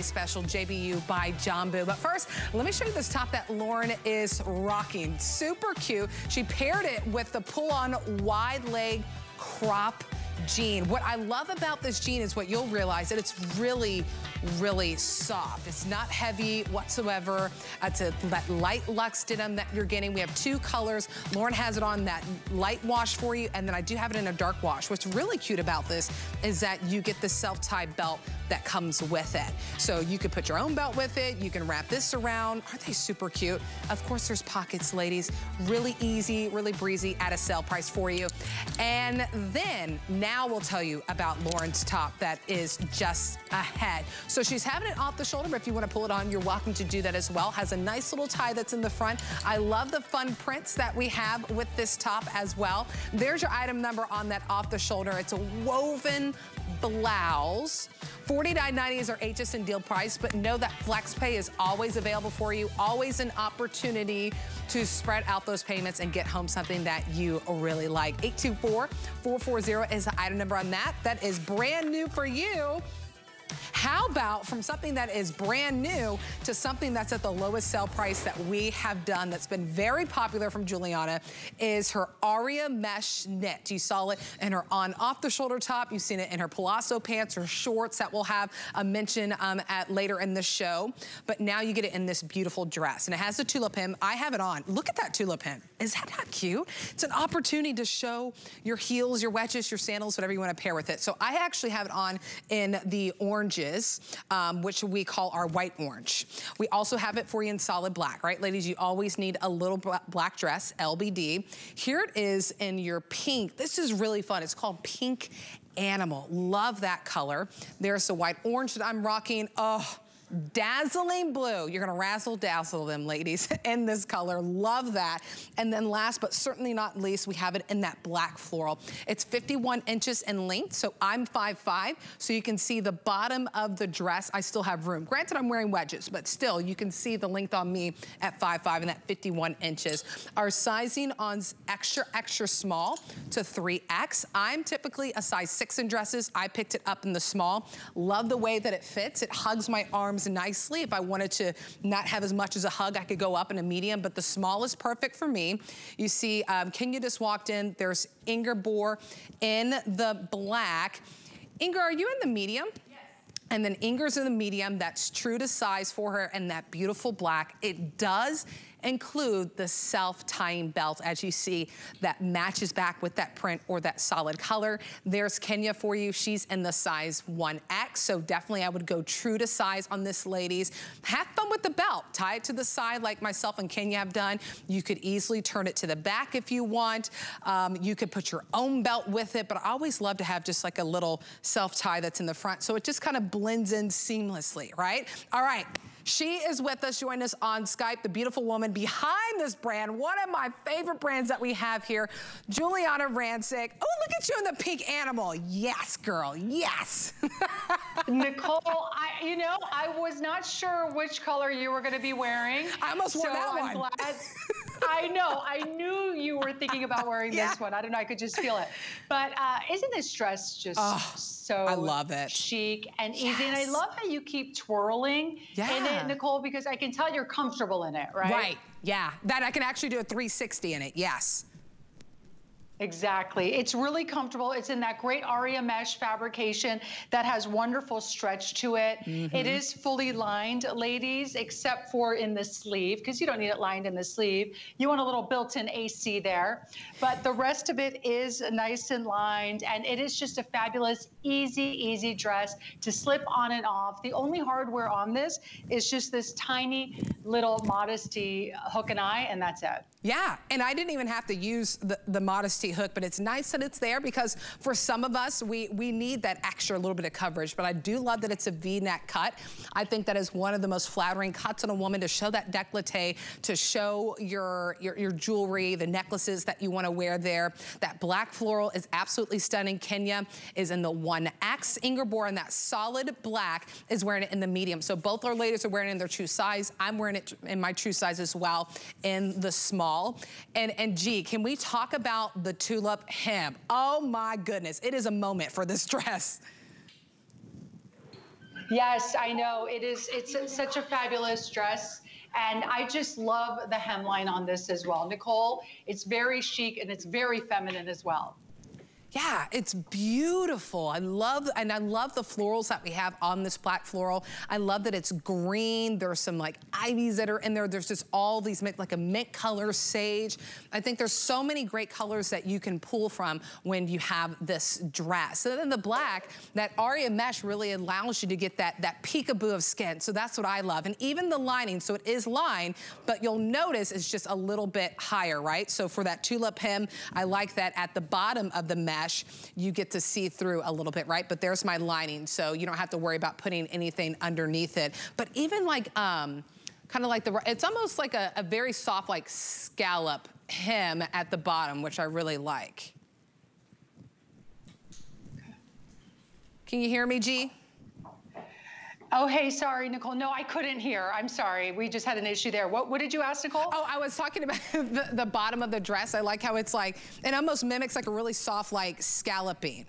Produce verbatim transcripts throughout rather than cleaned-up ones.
Special J B U by Jambu. But first, let me show you this top that Lauren is rocking. Super cute. She paired it with the pull-on wide leg crop jean. What I love about this jean is what you'll realize that it's really, really soft. It's not heavy whatsoever. It's a that light luxe denim that you're getting. We have two colors. Lauren has it on that light wash for you, and then I do have it in a dark wash. What's really cute about this is that you get the self-tie belt that comes with it. So you could put your own belt with it. You can wrap this around. Aren't they super cute? Of course, there's pockets, ladies. Really easy, really breezy at a sale price for you. And then now Now we'll tell you about Lauren's top that is just ahead. So she's having it off the shoulder, but if you want to pull it on, you're welcome to do that as well. Has a nice little tie that's in the front. I love the fun prints that we have with this top as well. There's your item number on that off the shoulder. It's a woven blouse. forty-nine ninety is our H S N deal price, but know that FlexPay is always available for you, always an opportunity to spread out those payments and get home something that you really like. eight two four, four four zero is the item number on that. That is brand new for you. How about from something that is brand new to something that's at the lowest sale price that we have done that's been very popular from Giuliana is her Aria mesh knit. You saw it in her on off the shoulder top. You've seen it in her palazzo pants or shorts that we'll have a mention um, at later in the show. But now you get it in this beautiful dress. And it has a tulip hem. I have it on. Look at that tulip hem. Is that not cute? It's an opportunity to show your heels, your wedges, your sandals, whatever you want to pair with it. So I actually have it on in the orange Um, which we call our white orange. We also have it for you in solid black, right, ladies? You always need a little black dress, L B D. Here it is in your pink. This is really fun. It's called Pink Animal. Love that color. There's the white orange that I'm rocking. Oh, dazzling blue. You're gonna razzle dazzle them, ladies, in this color. Love that. And then last but certainly not least, we have it in that black floral. It's fifty-one inches in length, so I'm five five, so you can see the bottom of the dress. I still have room. Granted, I'm wearing wedges, but still, you can see the length on me at five five and at fifty-one inches. Our sizing on extra, extra small to three X. I'm typically a size six in dresses. I picked it up in the small. Love the way that it fits. It hugs my arms nicely. If I wanted to not have as much as a hug, I could go up in a medium, but the small is perfect for me. You see, um, Kenya just walked in. There's Ingeborg in the black. Inger, are you in the medium? And then Inger's in the medium, that's true to size for her, and that beautiful black. It does include the self-tying belt, as you see, that matches back with that print or that solid color. There's Kenya for you. She's in the size one X, so definitely I would go true to size on this, ladies. Have fun with the belt. Tie it to the side like myself and Kenya have done. You could easily turn it to the back if you want. Um, you could put your own belt with it, but I always love to have just like a little self-tie that's in the front, so it just kind of blends in seamlessly, right? All right, she is with us. Join us on Skype, the beautiful woman behind this brand, one of my favorite brands that we have here, Giuliana Rancic. Oh, look at you in the Pink Animal. Yes, girl, yes. Nicole, I, you know, I was not sure which color you were going to be wearing. I almost wore so that I'm one. Glad. I know, I knew you were thinking about wearing yeah. this one. I don't know, I could just feel it. But uh, isn't this dress just oh, so I love it. chic and yes. easy? And I love how you keep twirling yeah. in it, Nicole, because I can tell you're comfortable in it, right? Right, yeah. That I can actually do a three sixty in it, yes. Exactly. It's really comfortable. It's in that great Aria mesh fabrication that has wonderful stretch to it. Mm-hmm. It is fully lined, ladies, except for in the sleeve, because you don't need it lined in the sleeve. You want a little built-in A C there. But the rest of it is nice and lined, and it is just a fabulous, easy, easy dress to slip on and off. The only hardware on this is just this tiny little modesty hook and eye, and that's it. Yeah, and I didn't even have to use the, the modesty hook, but it's nice that it's there because for some of us, we, we need that extra little bit of coverage, but I do love that it's a V-neck cut. I think that is one of the most flattering cuts on a woman to show that décolleté, to show your, your, your jewelry, the necklaces that you want to wear there. That black floral is absolutely stunning. Kenya is in the one X. Ingeborg in that solid black is wearing it in the medium. So both our ladies are wearing it in their true size. I'm wearing it in my true size as well in the small. And, and gee, can we talk about the tulip hem? Oh my goodness, it is a moment for this dress. Yes, I know. It is. It's a, such a fabulous dress. And I just love the hemline on this as well. Nicole, it's very chic and it's very feminine as well. Yeah, it's beautiful. I love, and I love the florals that we have on this black floral. I love that it's green. There's some like ivies that are in there. There's just all these, like a mint color, sage. I think there's so many great colors that you can pull from when you have this dress. So then the black, that Aria mesh really allows you to get that, that peekaboo of skin. So that's what I love. And even the lining, so it is lined, but you'll notice it's just a little bit higher, right? So for that tulip hem, I like that at the bottom of the mesh, you get to see through a little bit, right? But there's my lining, so you don't have to worry about putting anything underneath it. But even like, um, kind of like the, it's almost like a, a very soft like scallop hem at the bottom, which I really like. Can you hear me, G? Oh, hey, sorry, Nicole. No, I couldn't hear. I'm sorry. We just had an issue there. What, what did you ask, Nicole? Oh, I was talking about the, the bottom of the dress. I like how it's like, it almost mimics like a really soft, like scalloping.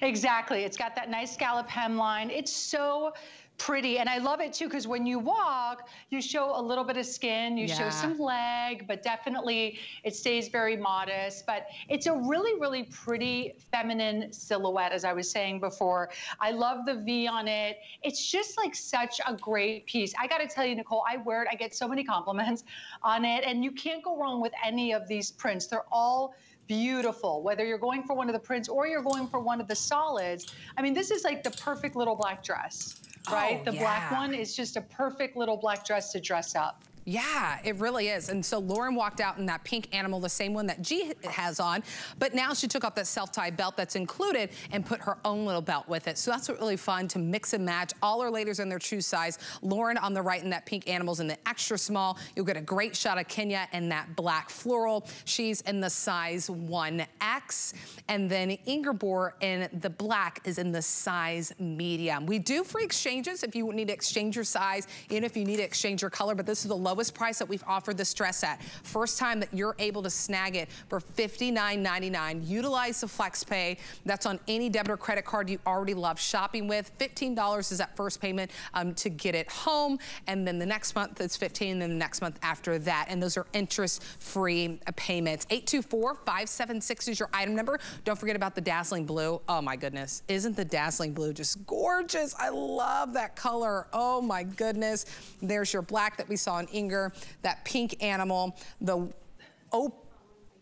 Exactly. It's got that nice scallop hemline. It's so pretty. And I love it too, because when you walk, you show a little bit of skin, you yeah. show some leg, but definitely it stays very modest. But it's a really, really pretty feminine silhouette, as I was saying before. I love the V on it. It's just like such a great piece. I got to tell you, Nicole, I wear it. I get so many compliments on it, and you can't go wrong with any of these prints. They're all beautiful, whether you're going for one of the prints or you're going for one of the solids. I mean, this is like the perfect little black dress. Right? Oh, the yeah. black one is just a perfect little black dress to dress up. Yeah, it really is. And so Lauren walked out in that pink animal, the same one that G has on, but now she took off that self-tie belt that's included and put her own little belt with it. So that's really fun to mix and match. All our ladies in their true size. Lauren on the right in that pink animal's in the extra small. You'll get a great shot of Kenya in that black floral. She's in the size one X. And then Ingeborg in the black is in the size medium. We do free exchanges if you need to exchange your size, and if you need to exchange your color, but this is the lowest price that we've offered this dress at. First time that you're able to snag it for fifty-nine ninety-nine. Utilize the FlexPay. That's on any debit or credit card you already love shopping with. fifteen dollars is that first payment um, to get it home. And then the next month it's fifteen dollars, and then the next month after that. And those are interest-free payments. eight two four, five seven six is your item number. Don't forget about the dazzling blue. Oh my goodness. Isn't the dazzling blue just gorgeous? I love that color. Oh my goodness. There's your black that we saw in England. That pink animal, the oh,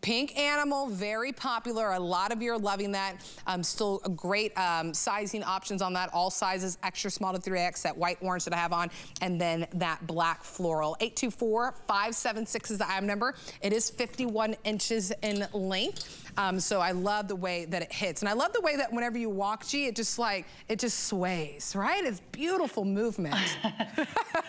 pink animal, very popular. A lot of you are loving that. Um, still great um, sizing options on that. All sizes, extra small to three X, that white orange that I have on, and then that black floral. eight two four, five seven six is the item number. It is fifty-one inches in length. Um, so I love the way that it hits. And I love the way that whenever you walk, G, it just like, it just sways, right? It's beautiful movement.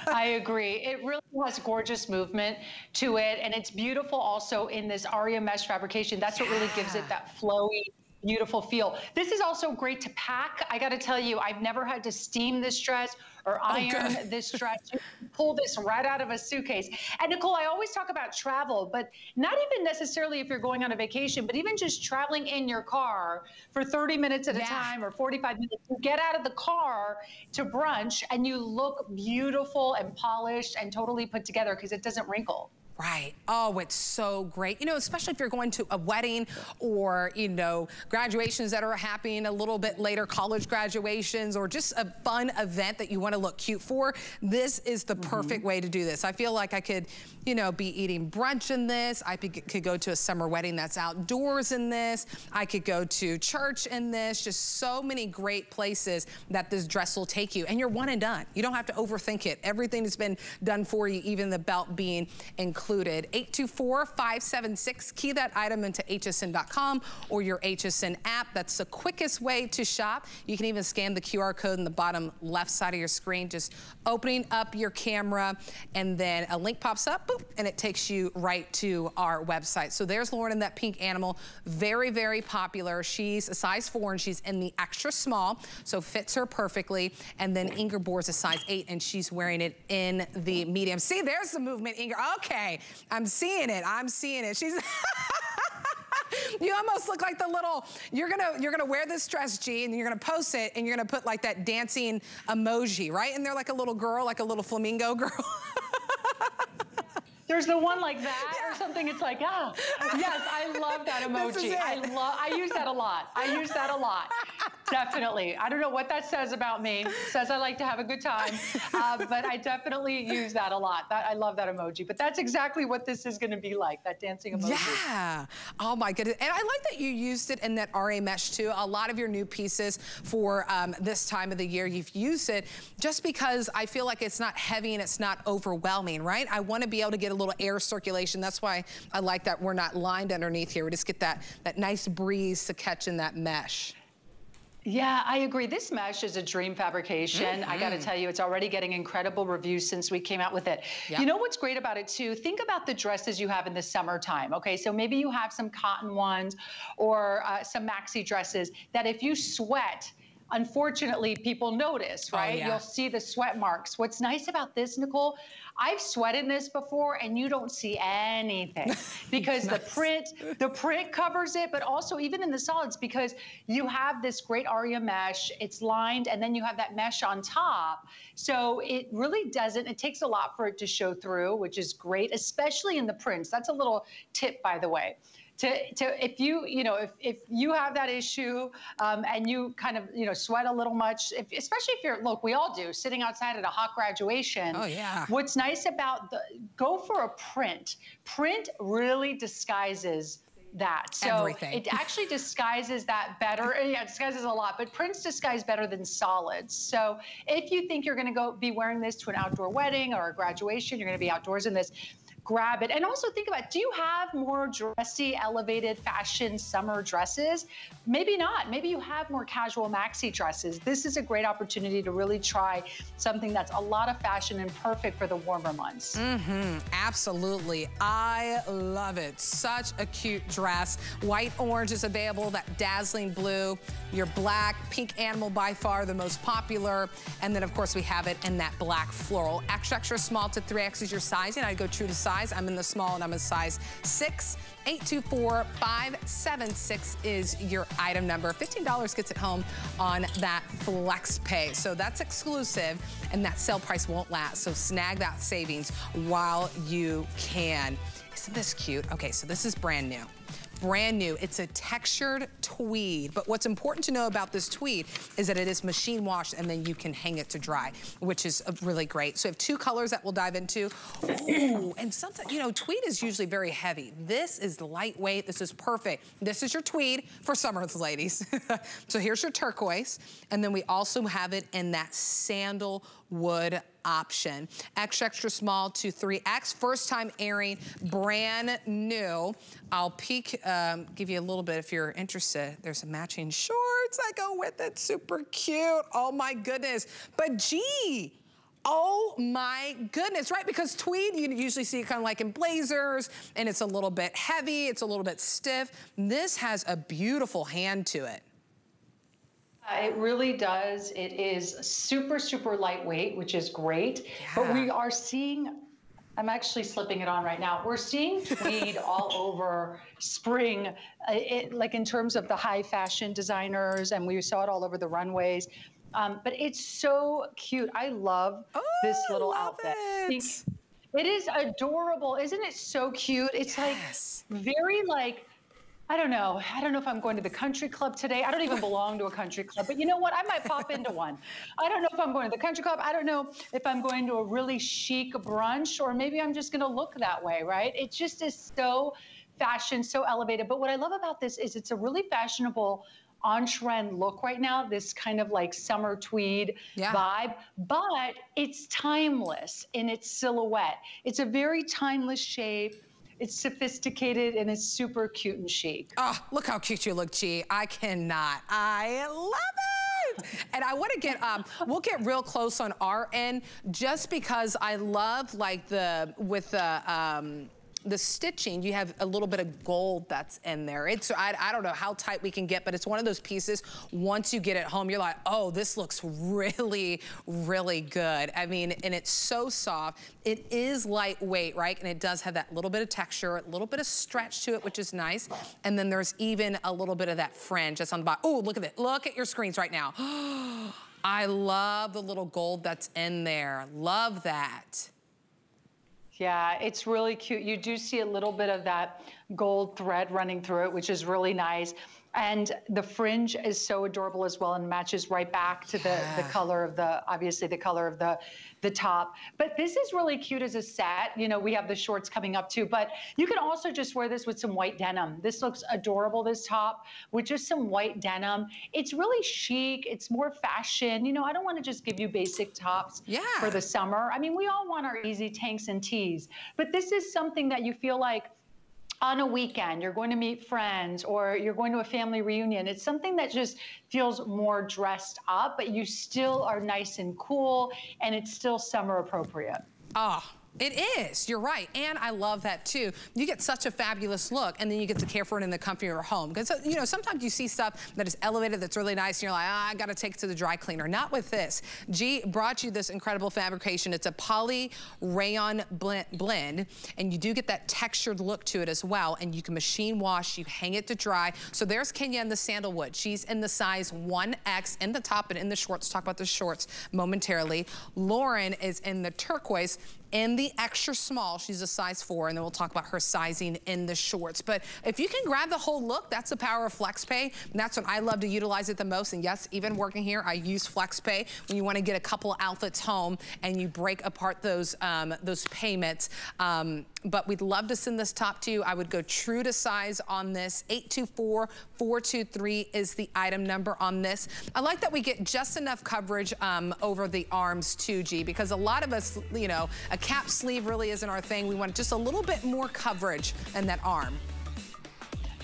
I agree. It really has gorgeous movement to it. And it's beautiful also in this Aria mesh fabrication. That's what yeah. really gives it that flowy, beautiful feel. This is also great to pack. I got to tell you, I've never had to steam this dress or iron oh, this dress. You pull this right out of a suitcase. And Nicole, I always talk about travel, but not even necessarily if you're going on a vacation, but even just traveling in your car for thirty minutes at yeah. a time or forty-five minutes. You get out of the car to brunch and you look beautiful and polished and totally put together because it doesn't wrinkle. Right. Oh, it's so great. You know, especially if you're going to a wedding or, you know, graduations that are happening a little bit later, college graduations, or just a fun event that you want to look cute for, this is the mm-hmm. perfect way to do this. I feel like I could, you know, be eating brunch in this. I could go to a summer wedding that's outdoors in this. I could go to church in this. Just so many great places that this dress will take you. And you're one and done. You don't have to overthink it. Everything has been done for you, even the belt being included. eight two four, five seven six, key that item into H S N dot com or your H S N app. That's the quickest way to shop. You can even scan the Q R code in the bottom left side of your screen, just opening up your camera, and then a link pops up, boop, and it takes you right to our website. So there's Lauren in that pink animal, very, very popular. She's a size four and she's in the extra small, so fits her perfectly. And then Ingeborg's a size eight and she's wearing it in the medium. See, there's the movement, Ingeborg. Okay. I'm seeing it. I'm seeing it. She's You almost look like the little, you're gonna, you're gonna wear this dress, G, and you're gonna post it, and you're gonna put like that dancing emoji, right? And they're like a little girl, like a little flamingo girl. There's the one like that yeah. or something. It's like, ah, yes, I love that emoji. I love, I use that a lot. I use that a lot. Definitely. I don't know what that says about me. It says I like to have a good time, uh, but I definitely use that a lot. That, I love that emoji, but that's exactly what this is going to be like, that dancing emoji. Yeah. Oh my goodness. And I like that you used it in that R A mesh too. A lot of your new pieces for um, this time of the year, you've used it just because I feel like it's not heavy and it's not overwhelming, right? I want to be able to get a little air circulation. That's why I like that we're not lined underneath here. We just get that, that nice breeze to catch in that mesh. Yeah, I agree. This mesh is a dream fabrication. Mm-hmm. I got to tell you, it's already getting incredible reviews since we came out with it. Yep. You know what's great about it too? Think about the dresses you have in the summertime, okay? So maybe you have some cotton ones or uh, some maxi dresses that if you sweat, unfortunately, people notice, right? Oh, yeah. You'll see the sweat marks. What's nice about this, Nicole, I've sweated this before and you don't see anything because nice. the print, the print covers it, but also even in the solids because you have this great Aria mesh, it's lined, and then you have that mesh on top. So it really doesn't, it takes a lot for it to show through, which is great, especially in the prints. That's a little tip, by the way. To, to if you, you know, if, if you have that issue um, and you kind of, you know, sweat a little much, if, especially if you're, look, we all do, sitting outside at a hot graduation. Oh, yeah. What's nice about the, go for a print. Print really disguises that. So Everything. It actually disguises that better. Yeah, it disguises a lot, but prints disguise better than solids. So if you think you're going to go be wearing this to an outdoor wedding or a graduation, you're going to be outdoors in this, grab it. And also think about, do you have more dressy, elevated fashion summer dresses? Maybe not. Maybe you have more casual maxi dresses. This is a great opportunity to really try something that's a lot of fashion and perfect for the warmer months. Mm-hmm. Absolutely. I love it. Such a cute dress. White orange is available, that dazzling blue, your black, pink animal by far the most popular. And then of course we have it in that black floral. Extra, extra small to three X is your sizing. I'd go true to size. I'm in the small and I'm a size six. eight two four, five seven six is your item number. fifteen dollars gets it home on that FlexPay. So that's exclusive and that sale price won't last. So snag that savings while you can. Isn't this cute? Okay, so this is brand new. Brand new. It's a textured tweed, but what's important to know about this tweed is that it is machine washed and then you can hang it to dry, which is really great. So we have two colors that we'll dive into. Ooh, and something, you know, tweed is usually very heavy. This is lightweight. This is perfect. This is your tweed for summer, ladies. So here's your turquoise, and then we also have it in that sandalwood option. Extra, extra small to three X. First time airing, brand new. I'll peek, um, give you a little bit if you're interested. There's some matching shorts that go with it. Super cute. Oh my goodness. But gee, oh my goodness, right? Because tweed, you usually see it kind of like in blazers and it's a little bit heavy. It's a little bit stiff. This has a beautiful hand to it. It really does. It is super, super lightweight, which is great. Yeah. But we are seeing, I'm actually slipping it on right now. We're seeing tweed all over spring, it, like in terms of the high fashion designers, and we saw it all over the runways. Um, but it's so cute. I love oh, this little love outfit. It. it is adorable. Isn't it so cute? It's yes. like very like, I don't know. I don't know if I'm going to the country club today. I don't even belong to a country club, but you know what? I might pop into one. I don't know if I'm going to the country club. I don't know if I'm going to a really chic brunch, or maybe I'm just going to look that way, right? It just is so fashion, so elevated. But what I love about this is it's a really fashionable, on-trend look right now, this kind of like summer tweed yeah. vibe, but it's timeless in its silhouette. It's a very timeless shape. It's sophisticated and it's super cute and chic. Oh, look how cute you look, G. I cannot. I love it. And I want to get, um, we'll get real close on our end just because I love like the, with the, um, the stitching, you have a little bit of gold that's in there. It's, I, I don't know how tight we can get, but it's one of those pieces, once you get it home, you're like, oh, this looks really, really good. I mean, and it's so soft. It is lightweight, right? And it does have that little bit of texture, a little bit of stretch to it, which is nice. And then there's even a little bit of that fringe that's on the bottom. Oh, look at it. Look at your screens right now. I love the little gold that's in there. Love that. Yeah, it's really cute. You do see a little bit of that gold thread running through it, which is really nice. And the fringe is so adorable as well and matches right back to yeah. the, the color of the, obviously the color of the, the top. But this is really cute as a set. You know, we have the shorts coming up too, but you can also just wear this with some white denim. This looks adorable, this top, with just some white denim. It's really chic. It's more fashion. You know, I don't want to just give you basic tops yeah. for the summer. I mean, we all want our easy tanks and tees, but this is something that you feel like, on a weekend, you're going to meet friends or you're going to a family reunion. It's something that just feels more dressed up, but you still are nice and cool, and it's still summer appropriate. Ah. It is, you're right, and I love that too. You get such a fabulous look, and then you get to care for it in the comfort of your home. Because, you know, sometimes you see stuff that is elevated, that's really nice, and you're like, ah, I gotta take it to the dry cleaner. Not with this. G brought you this incredible fabrication. It's a poly rayon blend, and you do get that textured look to it as well, and you can machine wash, you hang it to dry. So there's Kenya in the sandalwood. She's in the size one X, in the top and in the shorts. Talk about the shorts momentarily. Lauren is in the turquoise, in the extra small. She's a size four, and then we'll talk about her sizing in the shorts. But if you can grab the whole look, that's the power of FlexPay, and that's when I love to utilize it the most. And yes, even working here, I use FlexPay when you want to get a couple outfits home and you break apart those um, those payments. Um, but we'd love to send this top to you. I would go true to size on this. eight two four, four two three is the item number on this. I like that we get just enough coverage um, over the arms too, G, because a lot of us, you know, a cap sleeve really isn't our thing. We want just a little bit more coverage in that arm.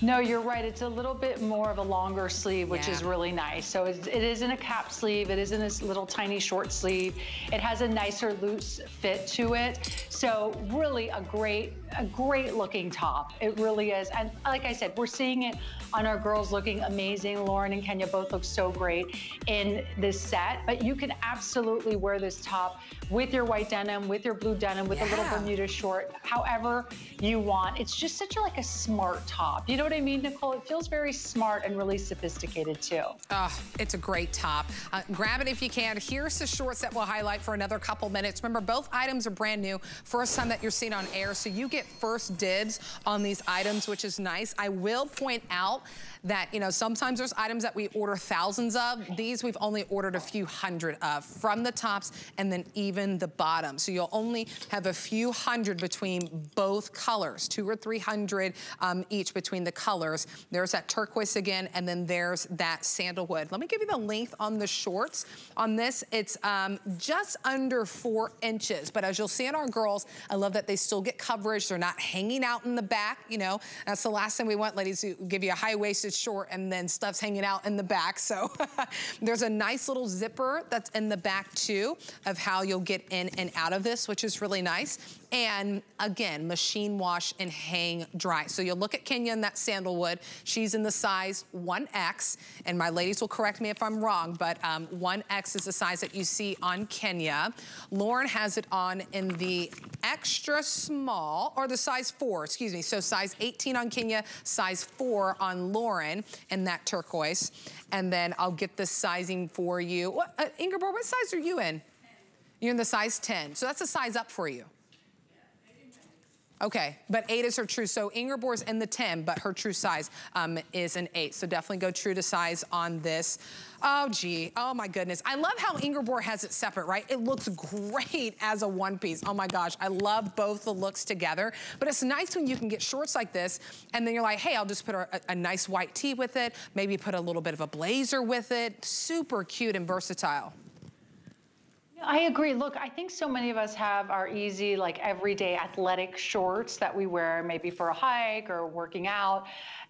No, you're right. It's a little bit more of a longer sleeve, which yeah. is really nice. So it, it isn't a cap sleeve. It isn't this little tiny short sleeve. It has a nicer loose fit to it. So really a great, a great looking top. It really is. And like I said, we're seeing it on our girls looking amazing. Lauren and Kenya both look so great in this set, but you can absolutely wear this top with your white denim, with your blue denim, with yeah. a little Bermuda short, however you want. It's just such a, like a smart top. You know what I mean, Nicole? It feels very smart and really sophisticated too. Oh, it's a great top. Uh, grab it if you can. Here's the shorts that we'll highlight for another couple minutes. Remember, both items are brand new. First time that you're seen on air, so you get first dibs on these items, which is nice. I will point out that, you know, sometimes there's items that we order thousands of. These we've only ordered a few hundred of, from the tops and then even the bottom. So you'll only have a few hundred between both colors, two or three hundred um, each between the colors. There's that turquoise again, and then there's that sandalwood. Let me give you the length on the shorts. On this, it's um, just under four inches, but as you'll see in our girls, I love that they still get coverage. They're not hanging out in the back, you know. That's the last thing we want, ladies, to give you a high-waisted short and then stuff's hanging out in the back. So there's a nice little zipper that's in the back too, of how you'll get in and out of this, which is really nice. And again, machine wash and hang dry. So you'll look at Kenya in that sandalwood. She's in the size one X, and my ladies will correct me if I'm wrong, but um, one X is the size that you see on Kenya. Lauren has it on in the extra small, or the size four, excuse me. So size eighteen on Kenya, size four on Lauren, and that turquoise. And then I'll get the sizing for you. What, uh, Ingeborg, what size are you in? You're in the size ten. So that's a size up for you. Okay, but eight is her true. So Ingeborg's in the ten, but her true size um, is an eight. So definitely go true to size on this. Oh, gee. Oh, my goodness. I love how Ingeborg has it separate, right? It looks great as a one-piece. Oh, my gosh. I love both the looks together. But it's nice when you can get shorts like this, and then you're like, hey, I'll just put a, a nice white tee with it, maybe put a little bit of a blazer with it. Super cute and versatile. I agree. Look, I think so many of us have our easy, like everyday athletic shorts that we wear maybe for a hike or working out.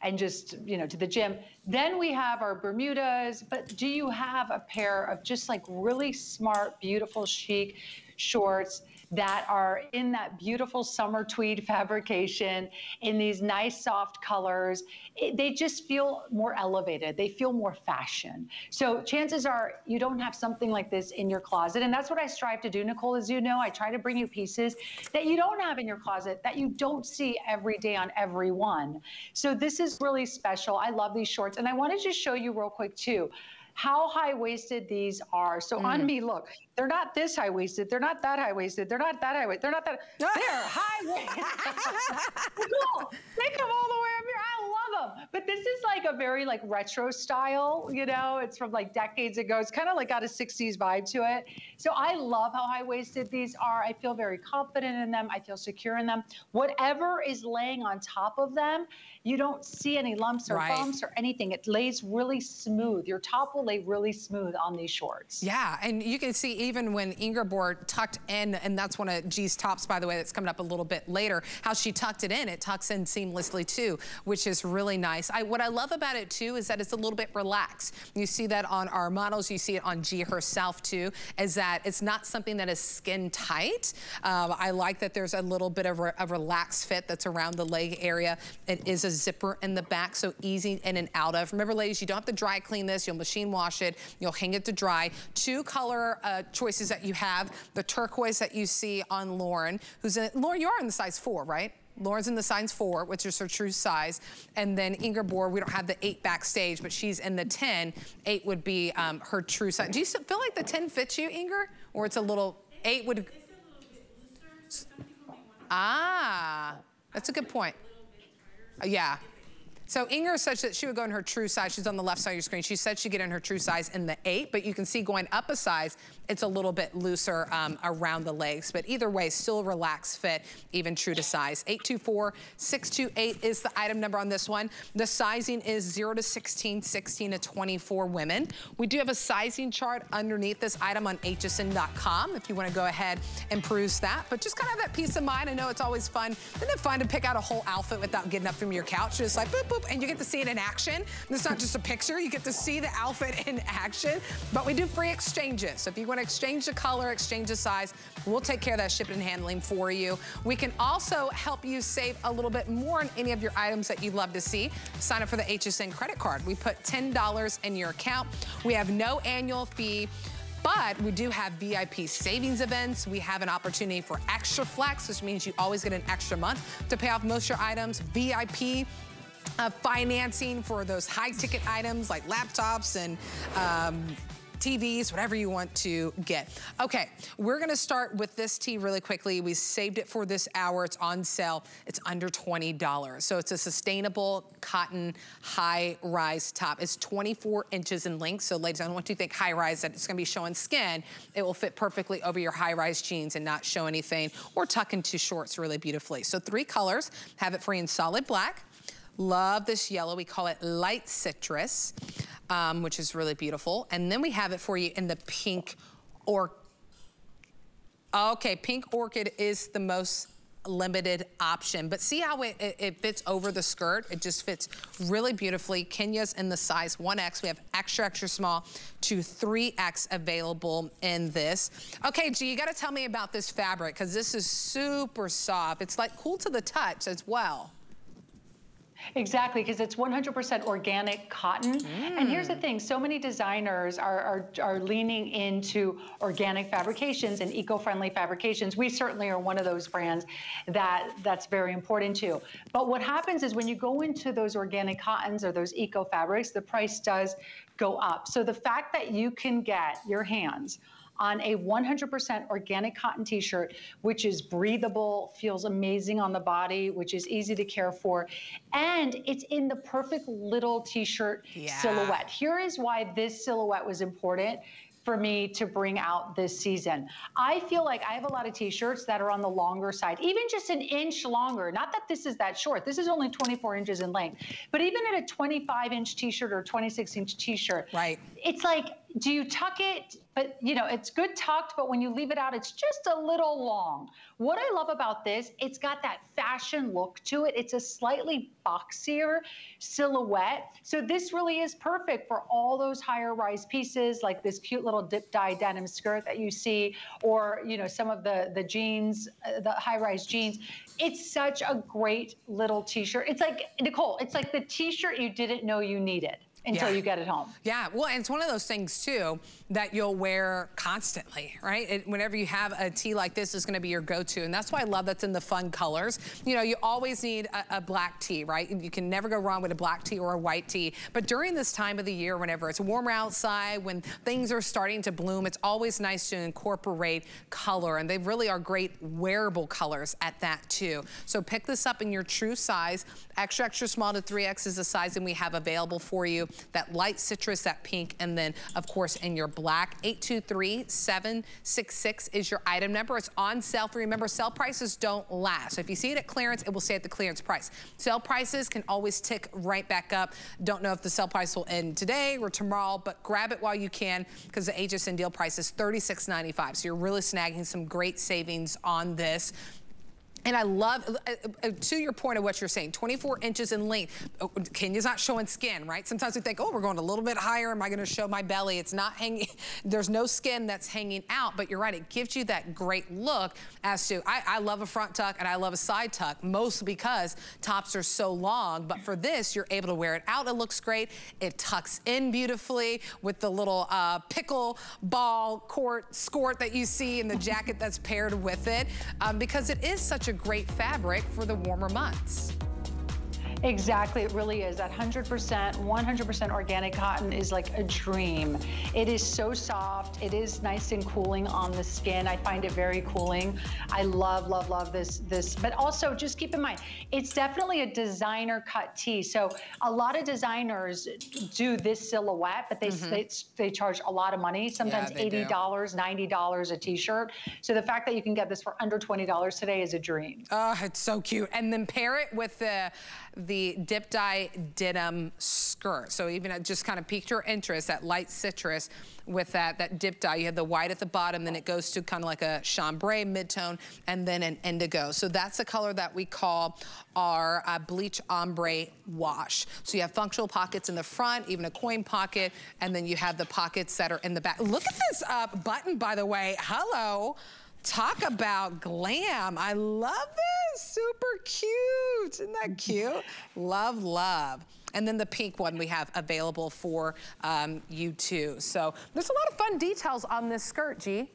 and just, you know, to the gym. Then we have our Bermudas, but do you have a pair of just like really smart, beautiful, chic shorts that are in that beautiful summer tweed fabrication, in these nice soft colors? It, they just feel more elevated. They feel more fashion. So chances are you don't have something like this in your closet. And that's what I strive to do, Nicole. As you know, I try to bring you pieces that you don't have in your closet, that you don't see every day on everyone. So this is really special. I love these shorts. And I wanted to show you real quick too how high-waisted these are. So mm. on me, look, they're not this high-waisted, they're not that high-waisted, they're not that high-waisted, they're not that, they're high-waisted. Cool, they come all the way up here, I love them. But this is like a very like retro style, you know, it's from like decades ago, it's kind of like got a sixties vibe to it. So I love how high-waisted these are. I feel very confident in them, I feel secure in them. Whatever is laying on top of them, you don't see any lumps or right. bumps or anything. It lays really smooth. Your top will lay really smooth on these shorts. Yeah, and you can see even when Ingeborg tucked in, and that's one of G's tops, by the way, that's coming up a little bit later, how she tucked it in, it tucks in seamlessly too, which is really nice. I, what I love about it too is that it's a little bit relaxed. You see that on our models, you see it on G herself too, is that it's not something that is skin tight. Um, I like that there's a little bit of re a relaxed fit that's around the leg area. It is a zipper in the back, so easy in and out of. Remember, ladies, you don't have to dry clean this. You'll machine wash it. You'll hang it to dry. Two color uh, choices that you have, the turquoise that you see on Lauren, who's in, Lauren, you are in the size four, right? Lauren's in the size four, which is her true size. And then Ingeborg, we don't have the eight backstage, but she's in the ten. Eight would be um, her true size. Do you feel like the ten fits you, Inger? Or it's a little, eight would... It's a little bit looser. Some people may want to... Ah, that's a good point. Yeah. So Inger said that she would go in her true size. She's on the left side of your screen. She said she'd get in her true size in the eight, but you can see going up a size, it's a little bit looser um, around the legs. But either way, still relaxed fit, even true to size. eight two four, six two eight is the item number on this one. The sizing is zero to sixteen, sixteen to twenty-four women. We do have a sizing chart underneath this item on H S N dot com if you want to go ahead and peruse that. But just kind of have that peace of mind. I know it's always fun. Isn't it fun to pick out a whole outfit without getting up from your couch? You're just like, boop, boop. And you get to see it in action. And it's not just a picture. You get to see the outfit in action. But we do free exchanges. So if you want to exchange the color, exchange the size, we'll take care of that shipping and handling for you. We can also help you save a little bit more on any of your items that you'd love to see. Sign up for the H S N credit card. We put ten dollars in your account. We have no annual fee. But we do have V I P savings events. We have an opportunity for extra flex, which means you always get an extra month to pay off most of your items. V I P Uh, financing for those high-ticket items like laptops and um, T Vs, whatever you want to get. Okay, we're gonna start with this tee really quickly. We saved it for this hour. It's on sale. It's under twenty dollars. So it's a sustainable cotton high-rise top. It's twenty-four inches in length. So ladies, I don't want you to think high-rise that it's gonna be showing skin. It will fit perfectly over your high-rise jeans and not show anything, or tuck into shorts really beautifully. So three colors. Have it for you in solid black. Love this yellow. We call it light citrus, um, which is really beautiful. And then we have it for you in the pink or... Okay, pink orchid is the most limited option. But see how it, it, it fits over the skirt? It just fits really beautifully. Kenya's in the size one X. We have extra, extra small to three X available in this. Okay, G, you got to tell me about this fabric because this is super soft. It's like cool to the touch as well. Exactly, because it's one hundred percent organic cotton. Mm. And here's the thing, so many designers are, are, are leaning into organic fabrications and eco-friendly fabrications. We certainly are one of those brands that that's very important too. But what happens is when you go into those organic cottons or those eco-fabrics, the price does go up. So the fact that you can get your hands on a one hundred percent organic cotton t-shirt, which is breathable, feels amazing on the body, which is easy to care for, and it's in the perfect little t-shirt yeah. silhouette. Here is why this silhouette was important for me to bring out this season. I feel like I have a lot of t-shirts that are on the longer side, even just an inch longer. Not that this is that short. This is only twenty-four inches in length. But even at a twenty-five inch t-shirt or twenty-six inch t-shirt, right. it's like, do you tuck it? But, you know, it's good tucked, but when you leave it out, it's just a little long. What I love about this, it's got that fashion look to it. It's a slightly boxier silhouette. So this really is perfect for all those higher rise pieces, like this cute little dip dye denim skirt that you see, or, you know, some of the, the jeans, uh, the high rise jeans. It's such a great little t-shirt. It's like, Nicole, it's like the t-shirt you didn't know you needed until yeah. you get it home. Yeah, well, and it's one of those things, too, that you'll wear constantly, right? It, whenever you have a tee like this, it's gonna be your go-to, and that's why I love that's in the fun colors. You know, you always need a, a black tee, right? You can never go wrong with a black tee or a white tee, but during this time of the year, whenever it's warmer outside, when things are starting to bloom, it's always nice to incorporate color, and they really are great wearable colors at that, too. So pick this up in your true size. Extra, extra small to three X is the sizing we have available for you. That light citrus, that pink, and then, of course, in your black. eight two three, seven six six is your item number. It's on sale. Remember, sale prices don't last. So if you see it at clearance, it will stay at the clearance price. Sale prices can always tick right back up. Don't know if the sale price will end today or tomorrow, but grab it while you can because the H S N deal price is thirty-six ninety-five. So you're really snagging some great savings on this. And I love, uh, uh, to your point of what you're saying, twenty-four inches in length. Oh, Kenya's not showing skin, right? Sometimes we think, oh, we're going a little bit higher. Am I going to show my belly? It's not hanging. There's no skin that's hanging out, but you're right. It gives you that great look as to, I, I love a front tuck and I love a side tuck, mostly because tops are so long. But for this, you're able to wear it out. It looks great. It tucks in beautifully with the little uh, pickle ball court, skirt that you see in the jacket that's paired with it, um, because it is such a great fabric for the warmer months. Exactly, it really is. That one hundred percent, one hundred percent organic cotton is like a dream. It is so soft. It is nice and cooling on the skin. I find it very cooling. I love, love, love this. This, but also just keep in mind, it's definitely a designer cut tee. So a lot of designers do this silhouette, but they mm-hmm. they, they charge a lot of money. Sometimes yeah, eighty dollars, ninety dollars a t-shirt. So the fact that you can get this for under twenty dollars today is a dream. Oh, it's so cute. And then pair it with the the dip dye denim skirt. So even it just kind of piqued your interest, that light citrus with that, that dip dye. You have the white at the bottom, then it goes to kind of like a chambray mid-tone, and then an indigo. So that's the color that we call our uh, bleach ombre wash. So you have functional pockets in the front, even a coin pocket, and then you have the pockets that are in the back. Look at this uh, button, by the way. Hello. Talk about glam. I love this. Super cute. Isn't that cute? Love, love. And then the pink one we have available for um, you too. So there's a lot of fun details on this skirt, G.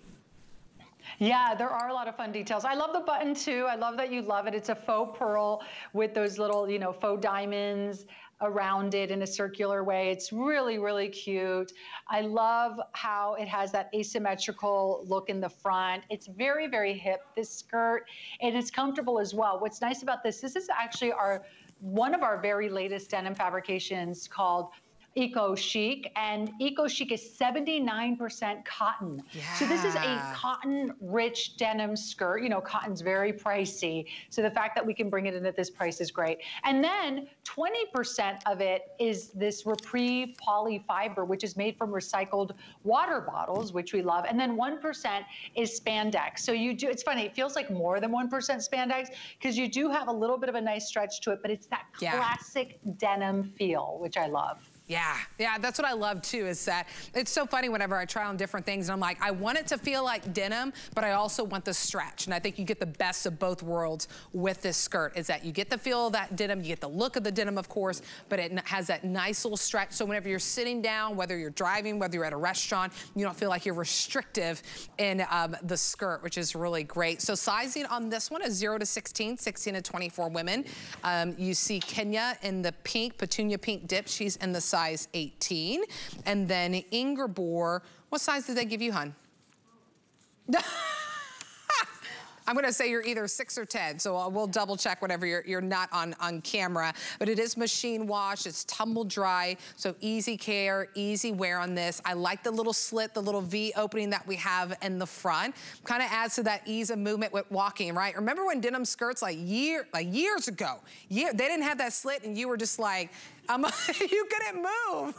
Yeah, there are a lot of fun details. I love the button too. I love that you love it. It's a faux pearl with those little, you know, faux diamonds around it in a circular way. It's really, really cute. I love how it has that asymmetrical look in the front. It's very, very hip, this skirt, and it's comfortable as well. What's nice about this, this is actually our one of our very latest denim fabrications called Eco Chic, and Eco Chic is seventy-nine percent cotton. Yeah. So this is a cotton-rich denim skirt. You know, cotton's very pricey. So the fact that we can bring it in at this price is great. And then twenty percent of it is this Reprieve poly fiber, which is made from recycled water bottles, which we love. And then one percent is spandex. So you do, it's funny, it feels like more than one percent spandex because you do have a little bit of a nice stretch to it, but it's that yeah. classic denim feel, which I love. Yeah, yeah, that's what I love too, is that it's so funny whenever I try on different things and I'm like, I want it to feel like denim, but I also want the stretch. And I think you get the best of both worlds with this skirt, is that you get the feel of that denim, you get the look of the denim, of course, but it has that nice little stretch. So whenever you're sitting down, whether you're driving, whether you're at a restaurant, you don't feel like you're restrictive in um, the skirt, which is really great. So sizing on this one is zero to sixteen, sixteen to twenty-four women. Um, you see Kenya in the pink, petunia pink dip. She's in the size size eighteen, and then Ingeborg, what size did they give you, hon? I'm gonna say you're either six or ten, so we'll double check whenever you're, you're not on, on camera, but it is machine wash, it's tumble dry, so easy care, easy wear on this. I like the little slit, the little V opening that we have in the front, kind of adds to that ease of movement with walking, right? Remember when denim skirts like, year, like years ago, year, they didn't have that slit and you were just like, Um, you couldn't move.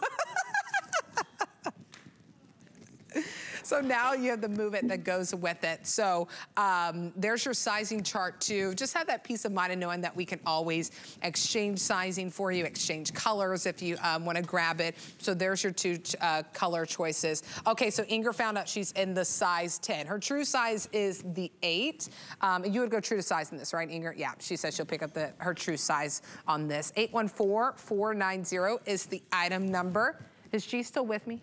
So now you have the movement that goes with it. So um, there's your sizing chart too. Just have that peace of mind of knowing that we can always exchange sizing for you, exchange colors if you um, want to grab it. So there's your two uh, color choices. Okay, so Inger found out she's in the size ten. Her true size is the eight. Um, you would go true to size in this, right, Inger? Yeah, she says she'll pick up the her true size on this. eight one four four nine zero is the item number. Is G still with me?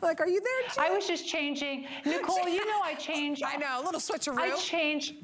Like, are you there, G? I was just changing. Nicole, you know I change. I know, a little switcheroo. I change.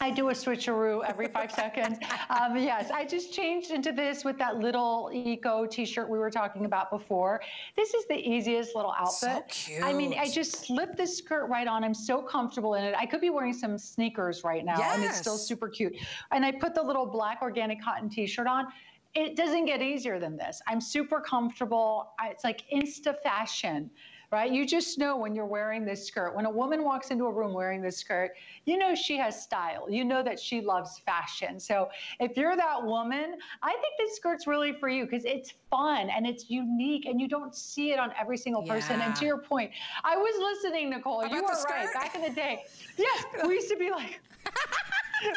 I do a switcheroo every five seconds. Um, yes, I just changed into this with that little eco t-shirt we were talking about before. This is the easiest little outfit. So cute. I mean, I just slipped this skirt right on. I'm so comfortable in it. I could be wearing some sneakers right now, yes. And it's still super cute. And I put the little black organic cotton t-shirt on. It doesn't get easier than this. I'm super comfortable. I, it's like insta fashion, right? You just know when you're wearing this skirt. When a woman walks into a room wearing this skirt, you know she has style. You know that she loves fashion. So if you're that woman, I think this skirt's really for you because it's fun and it's unique and you don't see it on every single person. Yeah. And to your point, I was listening, Nicole. About you were right. Back in the day, yes, we used to be like...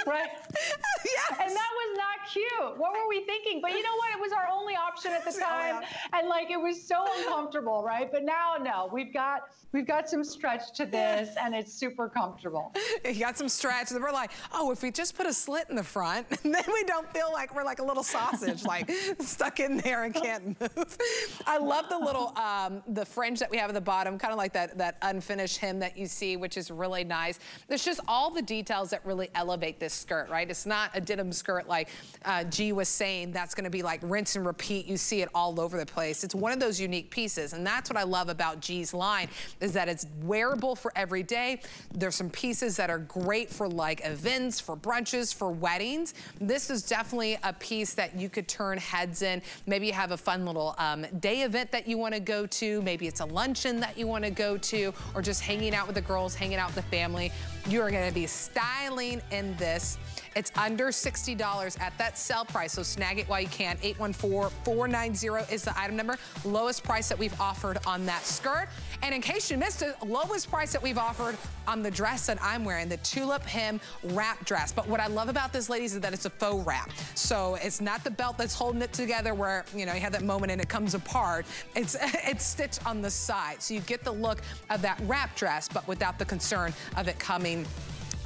Right? Yes. And that was not cute. What were we thinking? But you know what? It was our only option at the time. And like, it was so uncomfortable, right? But now, no, we've got, we've got some stretch to this and it's super comfortable. You got some stretch and we're like, oh, if we just put a slit in the front, and then we don't feel like we're like a little sausage, like stuck in there and can't move. I love the little, um, the fringe that we have at the bottom, kind of like that, that unfinished hem that you see, which is really nice. There's just all the details that really elevate this skirt, right? It's not a denim skirt like uh, G was saying that's going to be like rinse and repeat. You see it all over the place. It's one of those unique pieces, and that's what I love about G's line is that it's wearable for every day. There's some pieces that are great for like events, for brunches, for weddings. This is definitely a piece that you could turn heads in. Maybe you have a fun little um, day event that you want to go to. Maybe it's a luncheon that you want to go to, or just hanging out with the girls, hanging out with the family. You are going to be styling in this. This. It's under sixty dollars at that sale price, so snag it while you can. eight one four four nine zero is the item number. Lowest price that we've offered on that skirt. And in case you missed it, lowest price that we've offered on the dress that I'm wearing, the tulip hem wrap dress. But what I love about this, ladies, is that it's a faux wrap. So it's not the belt that's holding it together where, you know, you have that moment and it comes apart. It's, it's stitched on the side. So you get the look of that wrap dress, but without the concern of it coming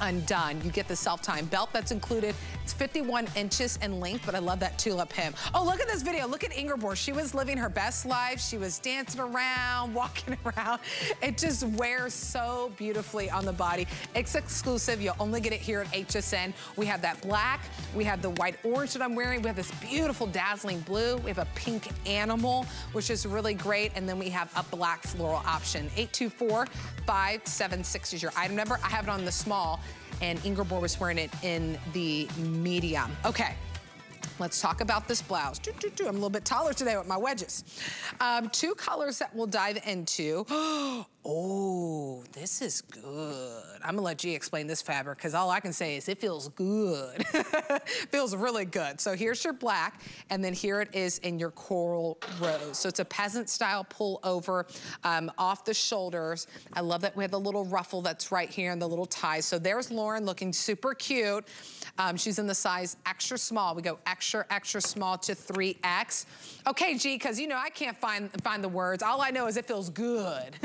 undone. You get the self-tying belt that's included. It's fifty-one inches in length, but I love that tulip hem. Oh, look at this video. Look at Ingeborg. She was living her best life. She was dancing around, walking around. It just wears so beautifully on the body. It's exclusive. You'll only get it here at H S N. We have that black. We have the white orange that I'm wearing. We have this beautiful dazzling blue. We have a pink animal, which is really great. And then we have a black floral option. eight two four five seven six is your item number. I have it on the small, and Ingeborg was wearing it in the medium. Okay, let's talk about this blouse. Doo, doo, doo. I'm a little bit taller today with my wedges. Um, two colors that we'll dive into. Oh, this is good. I'm gonna let G explain this fabric because all I can say is it feels good. Feels really good. So here's your black, and then here it is in your coral rose. So it's a peasant style pullover um, off the shoulders. I love that we have the little ruffle that's right here and the little tie. So there's Lauren looking super cute. Um, she's in the size extra small. We go extra, extra small to three X. Okay, G, because you know I can't find find the words. All I know is it feels good.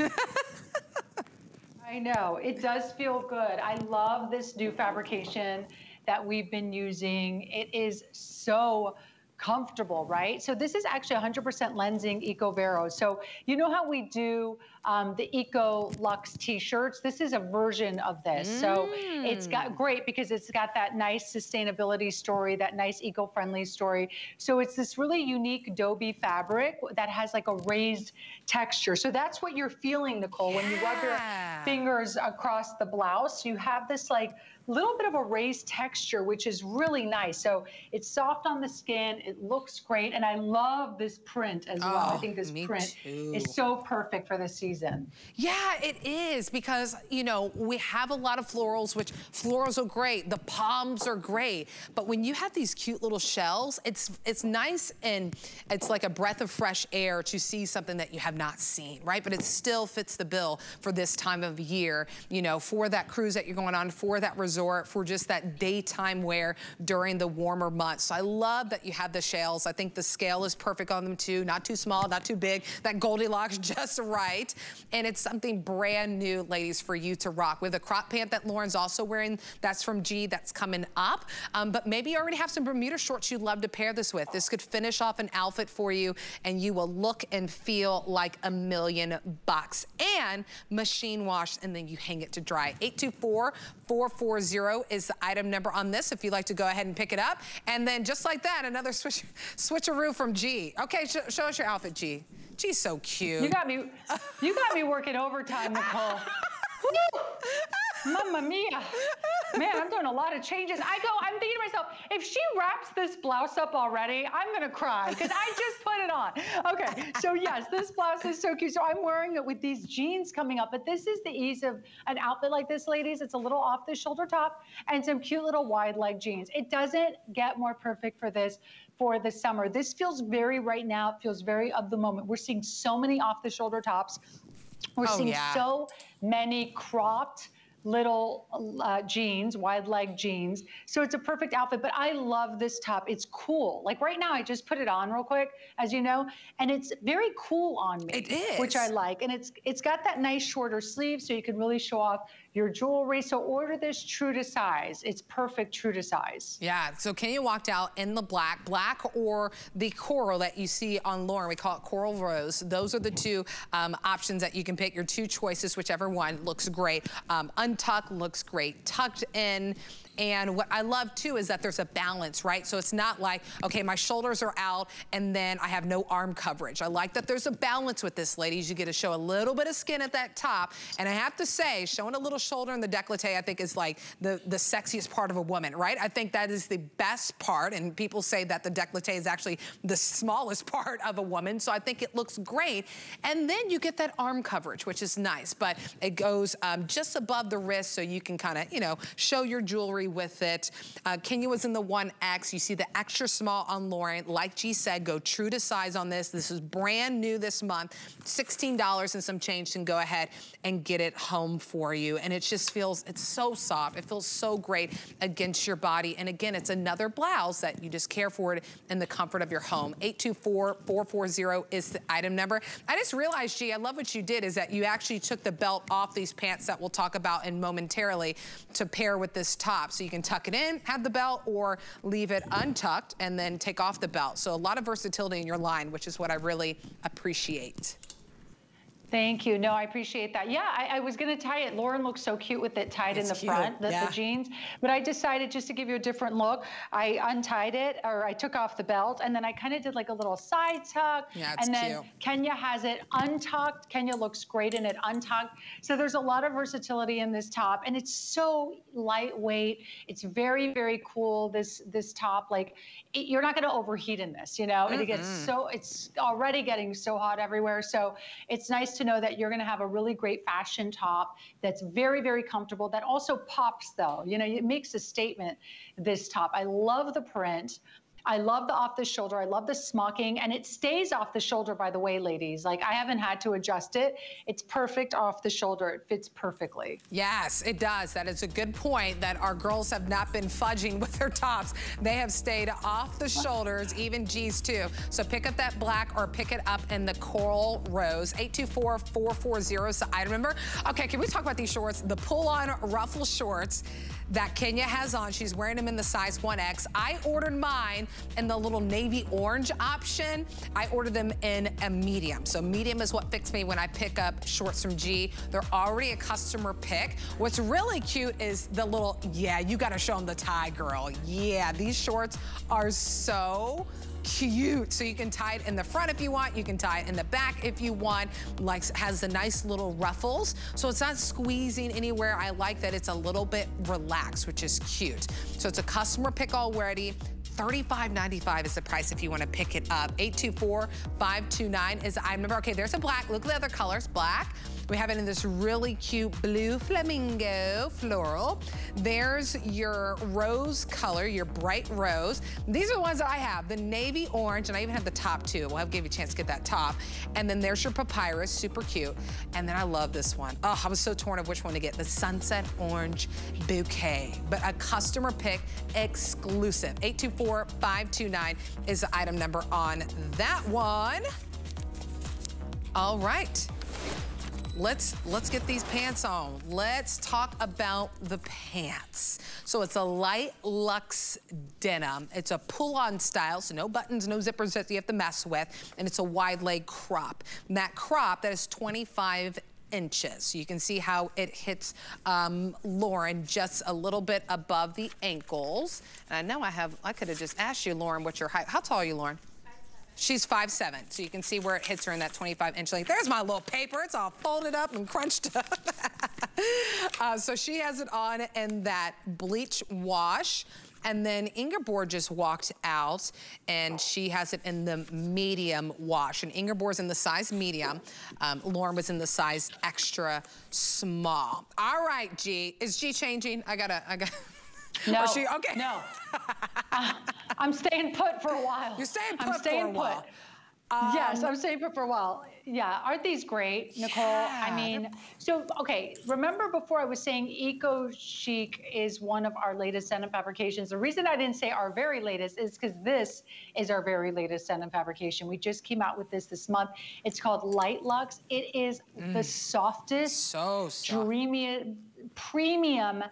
I know, it does feel good. I love this new fabrication that we've been using. It is so comfortable, right? So this is actually one hundred percent lensing EcoVero. So you know how we do um, the Eco Luxe t-shirts? This is a version of this. Mm. So it's got great because it's got that nice sustainability story, that nice eco-friendly story. So it's this really unique Dobie fabric that has like a raised texture. So that's what you're feeling, Nicole, yeah. When you rub your fingers across the blouse. You have this like little bit of a raised texture, which is really nice. So it's soft on the skin. It looks great. And I love this print as oh, well. I think this print too. is so perfect for this season. reason. Yeah, it is, because, you know, we have a lot of florals, which florals are great, the palms are great, but when you have these cute little shells, it's it's nice, and it's like a breath of fresh air to see something that you have not seen, right? But it still fits the bill for this time of year, you know, for that cruise that you're going on, for that resort, for just that daytime wear during the warmer months. So I love that you have the shells. I think the scale is perfect on them too, not too small, not too big, that Goldilocks just right. And it's something brand new, ladies, for you to rock. With a crop pant that Lauren's also wearing, that's from G, that's coming up. Um, but maybe you already have some Bermuda shorts you'd love to pair this with. This could finish off an outfit for you, and you will look and feel like a million bucks. And machine wash, and then you hang it to dry. eight two four, four four zero is the item number on this if you'd like to go ahead and pick it up. And then just like that, another switch, switcheroo from G. Okay, sh show us your outfit, G. She's so cute. You got me, you got me working overtime, Nicole. Mamma mia. Man, I'm doing a lot of changes. I go, I'm thinking to myself, if she wraps this blouse up already, I'm gonna cry, because I just put it on. Okay, so yes, this blouse is so cute. So I'm wearing it with these jeans coming up, but this is the ease of an outfit like this, ladies. It's a little off the shoulder top and some cute little wide leg jeans. It doesn't get more perfect for this for the summer. This feels very right now, it feels very of the moment. We're seeing so many off the shoulder tops. We're oh, seeing yeah. so many cropped little uh, jeans, wide leg jeans. So it's a perfect outfit, but I love this top. It's cool. Like right now, I just put it on real quick, as you know, and it's very cool on me. It is. Which I like. And it's it's got that nice shorter sleeve, so you can really show off your jewelry. So order this true to size. It's perfect true to size. Yeah, so Kenya walked out in the black, black or the coral that you see on Lauren. We call it coral rose. Those are the two um, options that you can pick, your two choices, whichever one looks great. Um, untucked looks great, tucked in. And what I love too is that there's a balance, right? So it's not like, okay, my shoulders are out and then I have no arm coverage. I like that there's a balance with this, ladies. You get to show a little bit of skin at that top. And I have to say, showing a little shoulder in the décolleté, I think is like the, the sexiest part of a woman, right? I think that is the best part. And people say that the décolleté is actually the smallest part of a woman. So I think it looks great. And then you get that arm coverage, which is nice, but it goes um, just above the wrist. So you can kind of, you know, show your jewelry with it. Uh, Kenya was in the one X. You see the extra small on Lauren. Like G said, go true to size on this. This is brand new this month. sixteen dollars and some change, and go ahead and get it home for you. And it just feels, it's so soft. It feels so great against your body. And again, it's another blouse that you just care for it in the comfort of your home. eight two four, four four zero is the item number. I just realized, G, I love what you did is that you actually took the belt off these pants that we'll talk about in momentarily to pair with this top. So you can tuck it in, have the belt, or leave it untucked and then take off the belt. So a lot of versatility in your line, which is what I really appreciate. Thank you. No, I appreciate that. Yeah, I, I was going to tie it. Lauren looks so cute with it tied it's in the cute. front, the, yeah. the jeans. But I decided just to give you a different look. I untied it, or I took off the belt, and then I kind of did like a little side tuck. Yeah, it's and then cute. Kenya has it untucked. Kenya looks great in it untucked. So there's a lot of versatility in this top, and it's so lightweight. It's very, very cool. This this top, like it, you're not going to overheat in this, you know. Mm-hmm. And it gets so it's already getting so hot everywhere. So it's nice to know that you're going to have a really great fashion top that's very, very comfortable, that also pops though. You know, it makes a statement, this top. I love the print. I love the off the shoulder. I love the smocking, and it stays off the shoulder, by the way, ladies. Like, I haven't had to adjust it. It's perfect off the shoulder. It fits perfectly. Yes, it does. That is a good point that our girls have not been fudging with their tops. They have stayed off the shoulders, even G's too. So pick up that black or pick it up in the coral rose. eight two four, four four zero is the item number. Okay, can we talk about these shorts? The pull-on ruffle shorts that Kenya has on. She's wearing them in the size one X. I ordered mine and the little navy orange option. I ordered them in a medium. So medium is what fits me when I pick up shorts from G. They're already a customer pick. What's really cute is the little, yeah, you gotta show them the tie, girl. Yeah, these shorts are so cute. So you can tie it in the front if you want. You can tie it in the back if you want. Like, has the nice little ruffles. So it's not squeezing anywhere. I like that it's a little bit relaxed, which is cute. So it's a customer pick already. thirty-five ninety-five is the price if you want to pick it up. eight two four, five two nine is I remember. Okay, there's a black. Look at the other colors. Black. We have it in this really cute blue flamingo floral. There's your rose color, your bright rose. These are the ones that I have, the navy orange, and I even have the top two. We'll have give you a chance to get that top. And then there's your papyrus, super cute. And then I love this one. Oh, I was so torn of which one to get, the sunset orange bouquet. But a customer pick exclusive. eight two four, five two nine is the item number on that one. All right. Let's, let's get these pants on. Let's talk about the pants. So it's a light luxe denim. It's a pull-on style, so no buttons, no zippers that you have to mess with, and it's a wide leg crop. And that crop, that is twenty-five inches. So you can see how it hits um, Lauren just a little bit above the ankles. And I know I have, I could have just asked you, Lauren, what's your height? How tall are you, Lauren? She's five seven, so you can see where it hits her in that twenty-five inch length. There's my little paper. It's all folded up and crunched up. uh, so she has it on in that bleach wash. And then Ingeborg just walked out, and she has it in the medium wash. And Ingeborg's in the size medium. Um, Lauren was in the size extra small. All right, G. Is G changing? I gotta, I gotta. No. Or she, okay. No. Uh, I'm staying put for a while. You're staying put I'm staying for a put. while. Um, yes, I'm staying put for a while. Yeah, aren't these great, Nicole? Yeah, I mean, so, okay, remember before I was saying Eco Chic is one of our latest denim fabrications. The reason I didn't say our very latest is because this is our very latest denim fabrication. We just came out with this this month. It's called Light Luxe. It is mm. the softest, so soft. dreamy, premium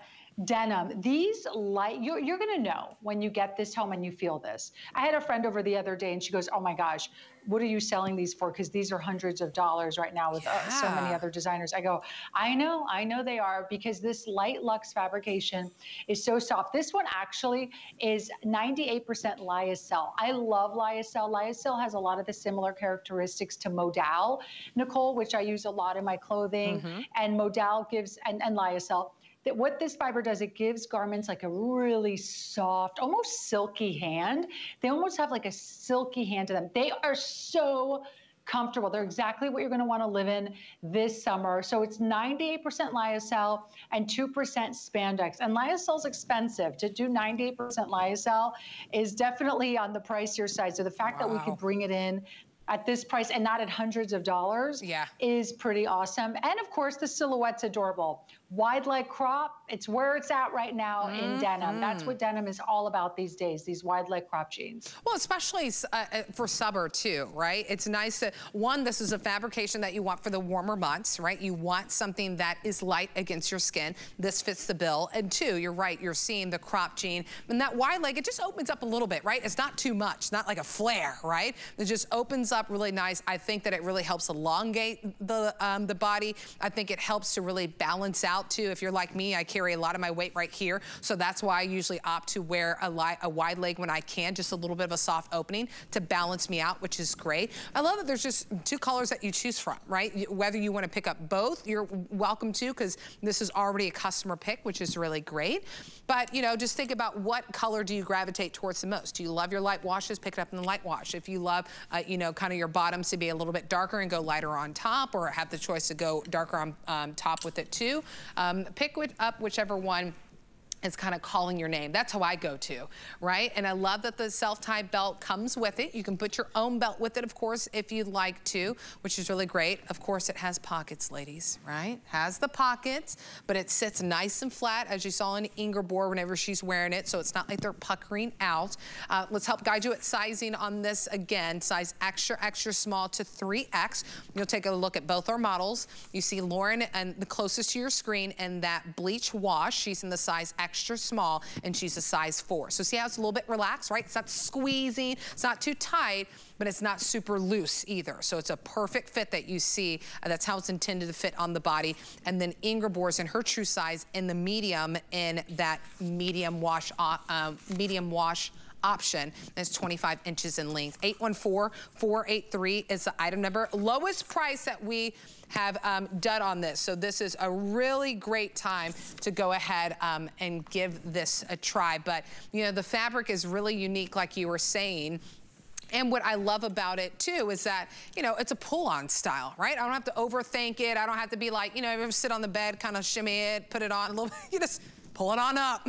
denim. These light, you're, you're gonna know when you get this home and you feel this. I had a friend over the other day and she goes, oh my gosh, what are you selling these for? Because these are hundreds of dollars right now with yeah. uh, so many other designers. I go, I know, I know they are, because this light luxe fabrication is so soft. This one actually is ninety-eight percent Lyocell. I love Lyocell. Lyocell has a lot of the similar characteristics to Modal, Nicole, which I use a lot in my clothing. Mm-hmm. And Modal gives, and, and Lyocell, that what this fiber does, it gives garments like a really soft, almost silky hand. They almost have like a silky hand to them. They are so comfortable. They're exactly what you're gonna wanna live in this summer. So it's ninety-eight percent Lyocell and two percent spandex. And Lyocel's expensive. To do ninety-eight percent Lyocell is definitely on the pricier side. So the fact wow. that we could bring it in at this price and not at hundreds of dollars yeah. is pretty awesome. And of course, the silhouette's adorable. Wide leg crop, it's where it's at right now mm-hmm. in denim. That's what denim is all about these days, these wide leg crop jeans. Well, especially uh, for summer too, right? It's nice to, one, this is a fabrication that you want for the warmer months, right? You want something that is light against your skin. This fits the bill. And two, you're right, you're seeing the crop jean. And that wide leg, it just opens up a little bit, right? It's not too much, not like a flare, right? It just opens up really nice. I think that it really helps elongate the, um, the body. I think it helps to really balance out too. If you're like me, I carry a lot of my weight right here, so that's why I usually opt to wear a, li a wide leg when I can, just a little bit of a soft opening to balance me out, which is great. I love that there's just two colors that you choose from, right? Whether you want to pick up both, you're welcome to, because this is already a customer pick, which is really great. But, you know, just think about what color do you gravitate towards the most? Do you love your light washes? Pick it up in the light wash. If you love, uh, you know, kind of your bottoms to be a little bit darker and go lighter on top, or have the choice to go darker on um, top with it too. Um, pick it up, whichever one is kind of calling your name. That's how I go to, right? And I love that the self-tie belt comes with it. You can put your own belt with it, of course, if you'd like to, which is really great. Of course, it has pockets, ladies, right? Has the pockets, but it sits nice and flat, as you saw in Ingeborg whenever she's wearing it, so it's not like they're puckering out. Uh, let's help guide you at sizing on this again. Size extra, extra small to three X. You'll take a look at both our models. You see Lauren and the closest to your screen and that bleach wash. She's in the size extra. extra small, and she's a size four. So see how it's a little bit relaxed, right? It's not squeezing, it's not too tight, but it's not super loose either. So it's a perfect fit that you see. Uh, that's how it's intended to fit on the body. And then Ingeborg's in her true size in the medium, in that medium wash, uh, um, medium wash option. It's twenty-five inches in length. eight one four, four eight three is the item number. Lowest price that we have um, done on this. So this is a really great time to go ahead um, and give this a try. But, you know, the fabric is really unique, like you were saying. And what I love about it, too, is that, you know, it's a pull-on style, right? I don't have to overthink it. I don't have to be like, you know, you ever sit on the bed, kind of shimmy it, put it on a little bit. You just pull it on up.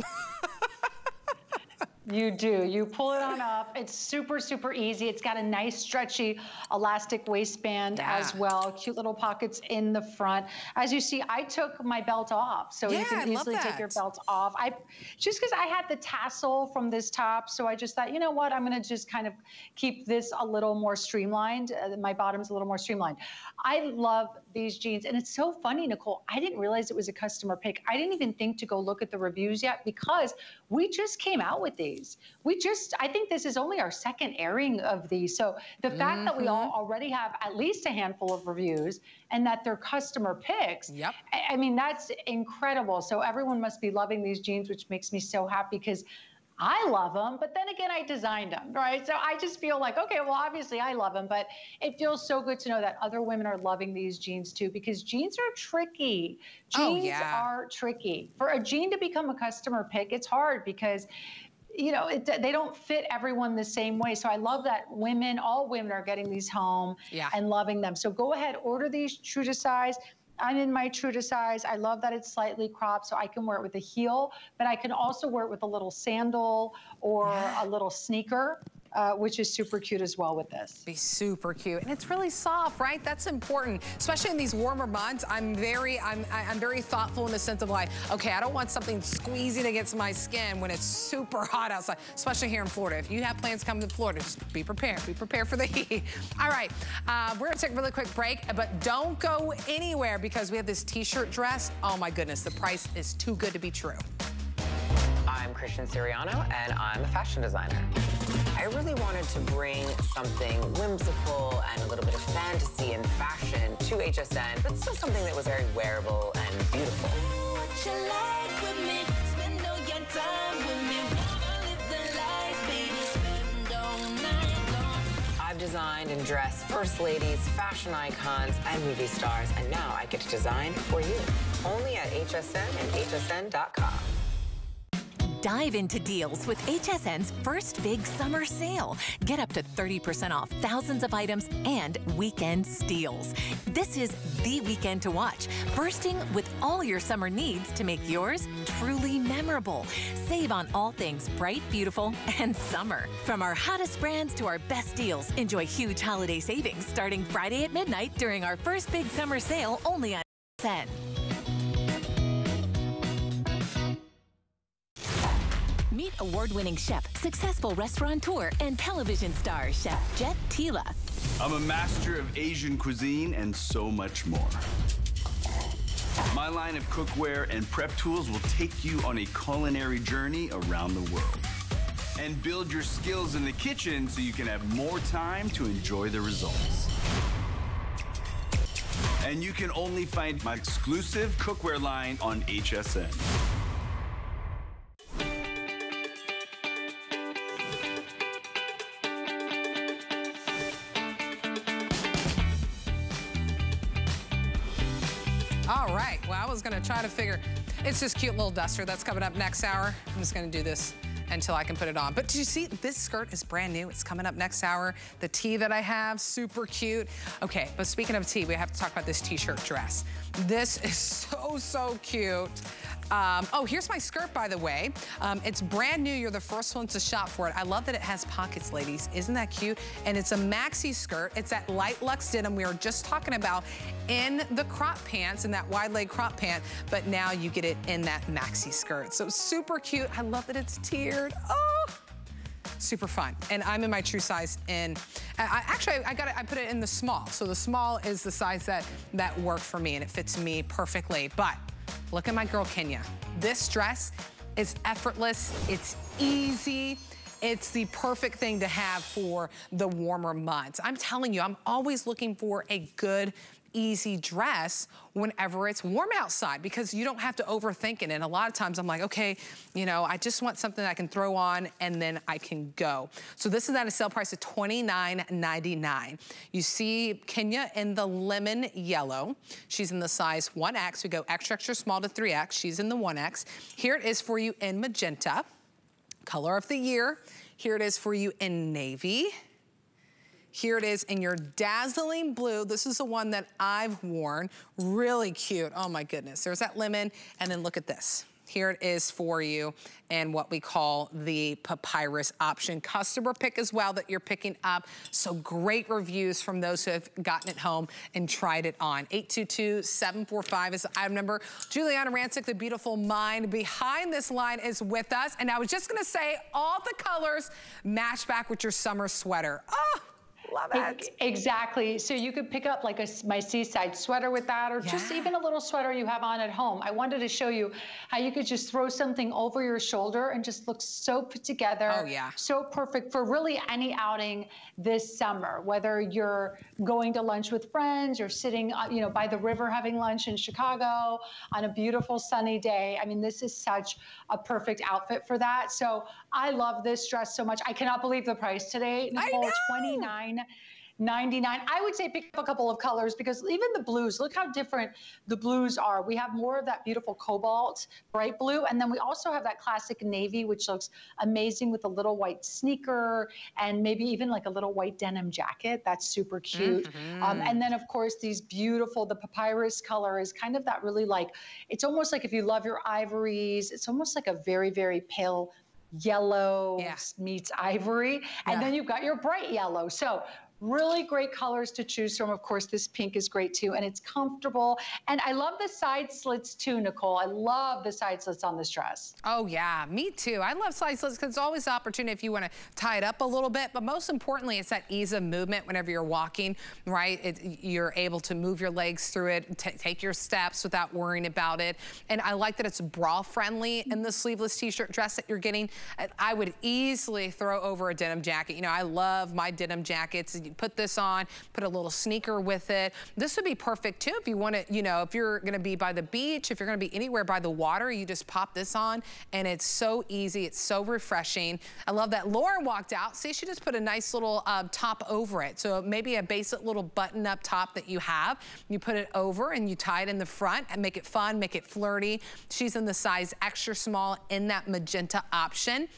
You do. You pull it on up. It's super, super easy. It's got a nice stretchy elastic waistband yeah. as well. Cute little pockets in the front. As you see, I took my belt off, so yeah, you can easily take your belt off. I just because I had the tassel from this top, so I just thought, you know what, I'm going to just kind of keep this a little more streamlined. Uh, my bottom's a little more streamlined. I love these jeans, and it's so funny, Nicole. I didn't realize it was a customer pick. I didn't even think to go look at the reviews yet because we just came out with these. We just, I think this is only our second airing of these. So the mm-hmm. fact that we all already have at least a handful of reviews and that they're customer picks, yep. I, I mean, that's incredible. So everyone must be loving these jeans, which makes me so happy because I love them, but then again, I designed them, right? So I just feel like, okay, well, obviously I love them, but it feels so good to know that other women are loving these jeans too, because jeans are tricky. Jeans oh, yeah. are tricky. For a jean to become a customer pick, it's hard because you know, it, they don't fit everyone the same way. So I love that women, all women are getting these home yeah. and loving them. So go ahead, order these true to size. I'm in my true to size. I love that it's slightly cropped so I can wear it with a heel, but I can also wear it with a little sandal or yeah. a little sneaker. Uh, which is super cute as well with this. Be super cute, and it's really soft, right? That's important, especially in these warmer months. I'm very, I'm, I'm very thoughtful in the sense of like, okay, I don't want something squeezing against my skin when it's super hot outside, especially here in Florida. If you have plans to come to Florida, just be prepared. Be prepared for the heat. All right, uh, we're gonna take a really quick break, but don't go anywhere because we have this t-shirt dress. Oh my goodness, the price is too good to be true. I'm Christian Siriano, and I'm a fashion designer. I really wanted to bring something whimsical and a little bit of fantasy and fashion to H S N, but still something that was very wearable and beautiful. I've designed and dressed first ladies, fashion icons, and movie stars, and now I get to design for you. Only at H S N and H S N dot com. Dive into deals with H S N's first big summer sale. Get up to thirty percent off thousands of items and weekend steals. This is the weekend to watch, bursting with all your summer needs to make yours truly memorable. Save on all things bright, beautiful, and summer. From our hottest brands to our best deals, enjoy huge holiday savings starting Friday at midnight during our first big summer sale only on H S N. Meet award-winning chef, successful restaurateur, and television star, Chef Jet Tila. I'm a master of Asian cuisine and so much more. My line of cookware and prep tools will take you on a culinary journey around the world. And build your skills in the kitchen so you can have more time to enjoy the results. And you can only find my exclusive cookware line on H S N. Gonna try to figure it's this cute little duster that's coming up next hour. I'm just gonna do this until I can put it on. But did you see this skirt is brand new? It's coming up next hour. The tee that I have, super cute. Okay, but speaking of tee, we have to talk about this t-shirt dress. This is so, so cute. Um, oh, here's my skirt, by the way. Um, it's brand new. You're the first one to shop for it. I love that it has pockets, ladies. Isn't that cute? And it's a maxi skirt. It's that light luxe denim we were just talking about in the crop pants, in that wide leg crop pant, but now you get it in that maxi skirt. So super cute. I love that it's tiered. Oh! Super fun, and I'm in my true size. In I, actually, I got it. I put it in the small, so the small is the size that that worked for me, and it fits me perfectly. But look at my girl Kenya. This dress is effortless. It's easy. It's the perfect thing to have for the warmer months. I'm telling you, I'm always looking for a good, easy dress whenever it's warm outside because you don't have to overthink it. And a lot of times I'm like, okay, you know, I just want something I can throw on and then I can go. So this is at a sale price of twenty-nine ninety-nine. You see Kenya in the lemon yellow. She's in the size one X. We go extra, extra small to three X. She's in the one X. Here it is for you in magenta, color of the year. Here it is for you in navy. Here it is in your dazzling blue. This is the one that I've worn. Really cute. Oh my goodness. There's that lemon. And then look at this. Here it is for you in what we call the papyrus option. Customer pick as well that you're picking up. So great reviews from those who have gotten it home and tried it on. eight two two, seven four five is the item number. Giuliana Rancic, the beautiful mind behind this line, is with us. And I was just going to say, all the colors match back with your summer sweater. Oh! Love it. Exactly. So you could pick up like a, my seaside sweater with that, or yeah. just even a little sweater you have on at home. I wanted to show you how you could just throw something over your shoulder and just look so put together. Oh, yeah. So perfect for really any outing this summer, whether you're going to lunch with friends or sitting, you know, by the river having lunch in Chicago on a beautiful sunny day. I mean, this is such a perfect outfit for that. So I love this dress so much. I cannot believe the price today, Nicole. twenty-nine ninety-nine. I would say pick up a couple of colors, because even the blues, look how different the blues are. We have more of that beautiful cobalt, bright blue, and then we also have that classic navy, which looks amazing with a little white sneaker and maybe even like a little white denim jacket. That's super cute. Mm-hmm. Um, and then, of course, these beautiful, the papyrus color is kind of that really like, it's almost like if you love your ivories, it's almost like a very, very pale yellow yeah. meets ivory. And yeah. then you've got your bright yellow. So really great colors to choose from. Of course, this pink is great too, and it's comfortable. And I love the side slits too, Nicole. I love the side slits on this dress. Oh yeah, me too. I love side slits because it's always the opportunity if you want to tie it up a little bit, but most importantly, it's that ease of movement whenever you're walking, right? It, you're able to move your legs through it, t take your steps without worrying about it. And I like that it's bra friendly in the sleeveless t-shirt dress that you're getting. I would easily throw over a denim jacket. You know, I love my denim jackets. You put this on, put a little sneaker with it. This would be perfect too if you want to, you know, if you're going to be by the beach, if you're going to be anywhere by the water, you just pop this on and it's so easy. It's so refreshing. I love that Lauren walked out. See, she just put a nice little uh, top over it. So maybe a basic little button up top that you have, you put it over and you tie it in the front and make it fun, make it flirty. She's in the size extra small in that magenta option.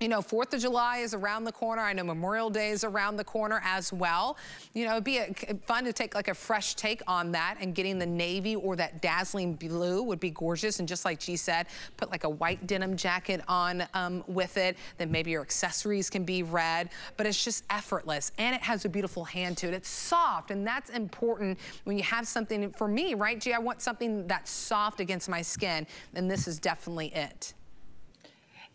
You know, fourth of July is around the corner. I know Memorial Day is around the corner as well. You know, it'd be a, fun to take like a fresh take on that, and getting the navy or that dazzling blue would be gorgeous. And just like she said, put like a white denim jacket on um, with it. Then maybe your accessories can be red, but it's just effortless. And it has a beautiful hand to it. It's soft, and that's important when you have something. For me, right, G, I want something that's soft against my skin, and this is definitely it.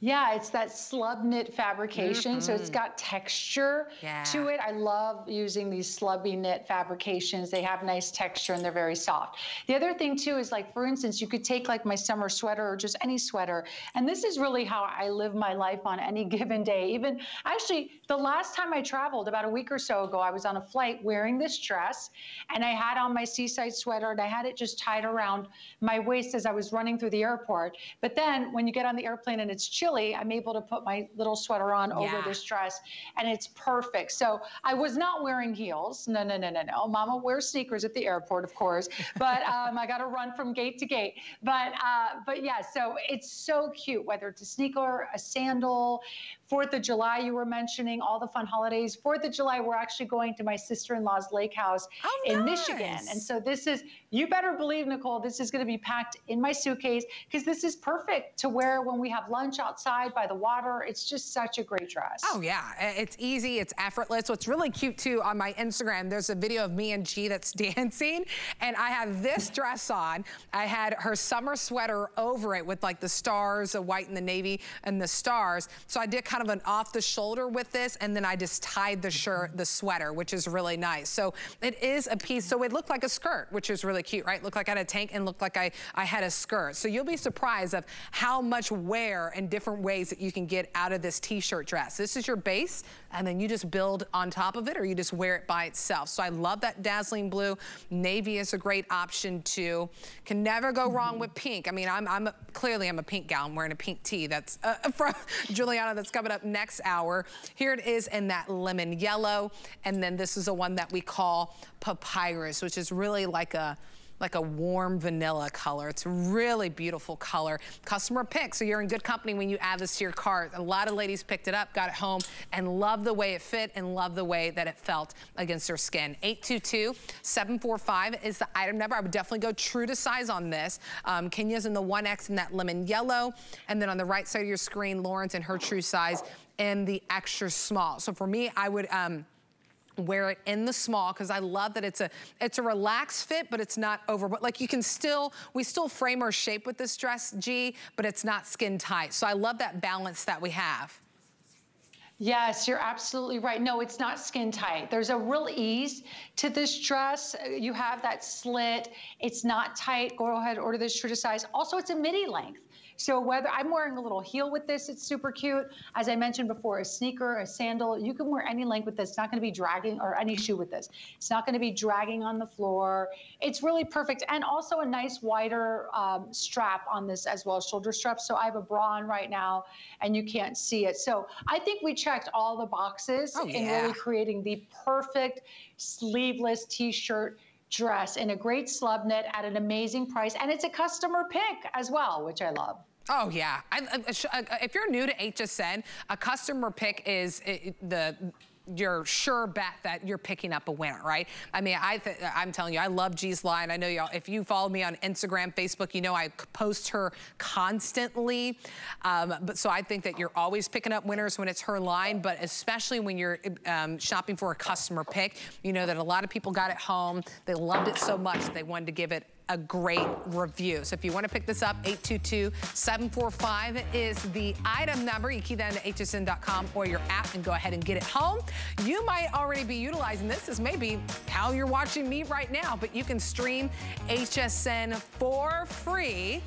Yeah, it's that slub knit fabrication. Mm-hmm. So it's got texture yeah. to it. I love using these slubby knit fabrications. They have nice texture and they're very soft. The other thing too is, like, for instance, you could take like my summer sweater or just any sweater. And this is really how I live my life on any given day. Even actually the last time I traveled about a week or so ago, I was on a flight wearing this dress, and I had on my seaside sweater, and I had it just tied around my waist as I was running through the airport. But then when you get on the airplane and it's chilly, I'm able to put my little sweater on over yeah. this dress, and it's perfect. So I was not wearing heels. No, no, no, no, no. Mama wears sneakers at the airport, of course, but um, I got to run from gate to gate. But, uh, but yeah, so it's so cute, whether it's a sneaker, a sandal, fourth of July, you were mentioning, all the fun holidays. fourth of July, we're actually going to my sister-in-law's lake house oh, in nice. Michigan. And so this is, you better believe, Nicole, this is going to be packed in my suitcase, because this is perfect to wear when we have lunch outside by the water. It's just such a great dress. Oh, yeah. It's easy. It's effortless. What's really cute, too, on my Instagram, there's a video of me and G that's dancing, and I have this dress on. I had her summer sweater over it with, like, the stars, the white and the navy and the stars. So I did kind of an off the shoulder with this, and then I just tied the shirt, the sweater, which is really nice. So it is a piece, so it looked like a skirt, which is really cute, right? Looked like I had a tank and looked like I, I had a skirt. So you'll be surprised of how much wear and different different ways that you can get out of this t-shirt dress. This is your base, and then you just build on top of it, or you just wear it by itself. So I love that dazzling blue. Navy is a great option too. Can never go wrong mm-hmm. with pink. I mean, I'm, I'm clearly I'm a pink gal. I'm wearing a pink tee. That's uh, from Giuliana. That's coming up next hour. Here it is in that lemon yellow, and then this is the one that we call papyrus, which is really like a like a warm vanilla color. It's a really beautiful color. Customer pick, so you're in good company when you add this to your cart. A lot of ladies picked it up, got it home, and loved the way it fit and loved the way that it felt against their skin. eight two two, seven four five is the item number. I would definitely go true to size on this. Um, Kenya's in the one X in that lemon yellow, and then on the right side of your screen, Lauren's in her true size in the extra small. So for me, I would, um, wear it in the small, because I love that it's a it's a relaxed fit, but it's not over, but like you can still, we still frame our shape with this dress, G, but it's not skin tight. So I love that balance that we have. Yes, you're absolutely right. No, it's not skin tight. There's a real ease to this dress. You have that slit. It's not tight. Go ahead, order this true to size. Also, it's a midi length. So whether I'm wearing a little heel with this, it's super cute. As I mentioned before, a sneaker, a sandal, you can wear any length with this. It's not going to be dragging, or any shoe with this. It's not going to be dragging on the floor. It's really perfect. And also a nice wider um, strap on this as well, shoulder strap. So I have a bra on right now and you can't see it. So I think we checked all the boxes oh, in yeah. really creating the perfect sleeveless t-shirt dress in a great slub knit at an amazing price. And it's a customer pick as well, which I love. Oh yeah, I, I, if you're new to H S N, a customer pick is it, the, your sure bet that you're picking up a winner, right? I mean, I th I'm telling you, I love G's line. I know y'all, if you follow me on Instagram, Facebook, you know I post her constantly. Um, but so I think that you're always picking up winners when it's her line, but especially when you're um, shopping for a customer pick, you know that a lot of people got it home. They loved it so much, they wanted to give it a great review. So if you want to pick this up, eight two two, seven four five is the item number. You key that into H S N dot com or your app and go ahead and get it home. You might already be utilizing this. This may be how you're watching me right now, but you can stream H S N for free.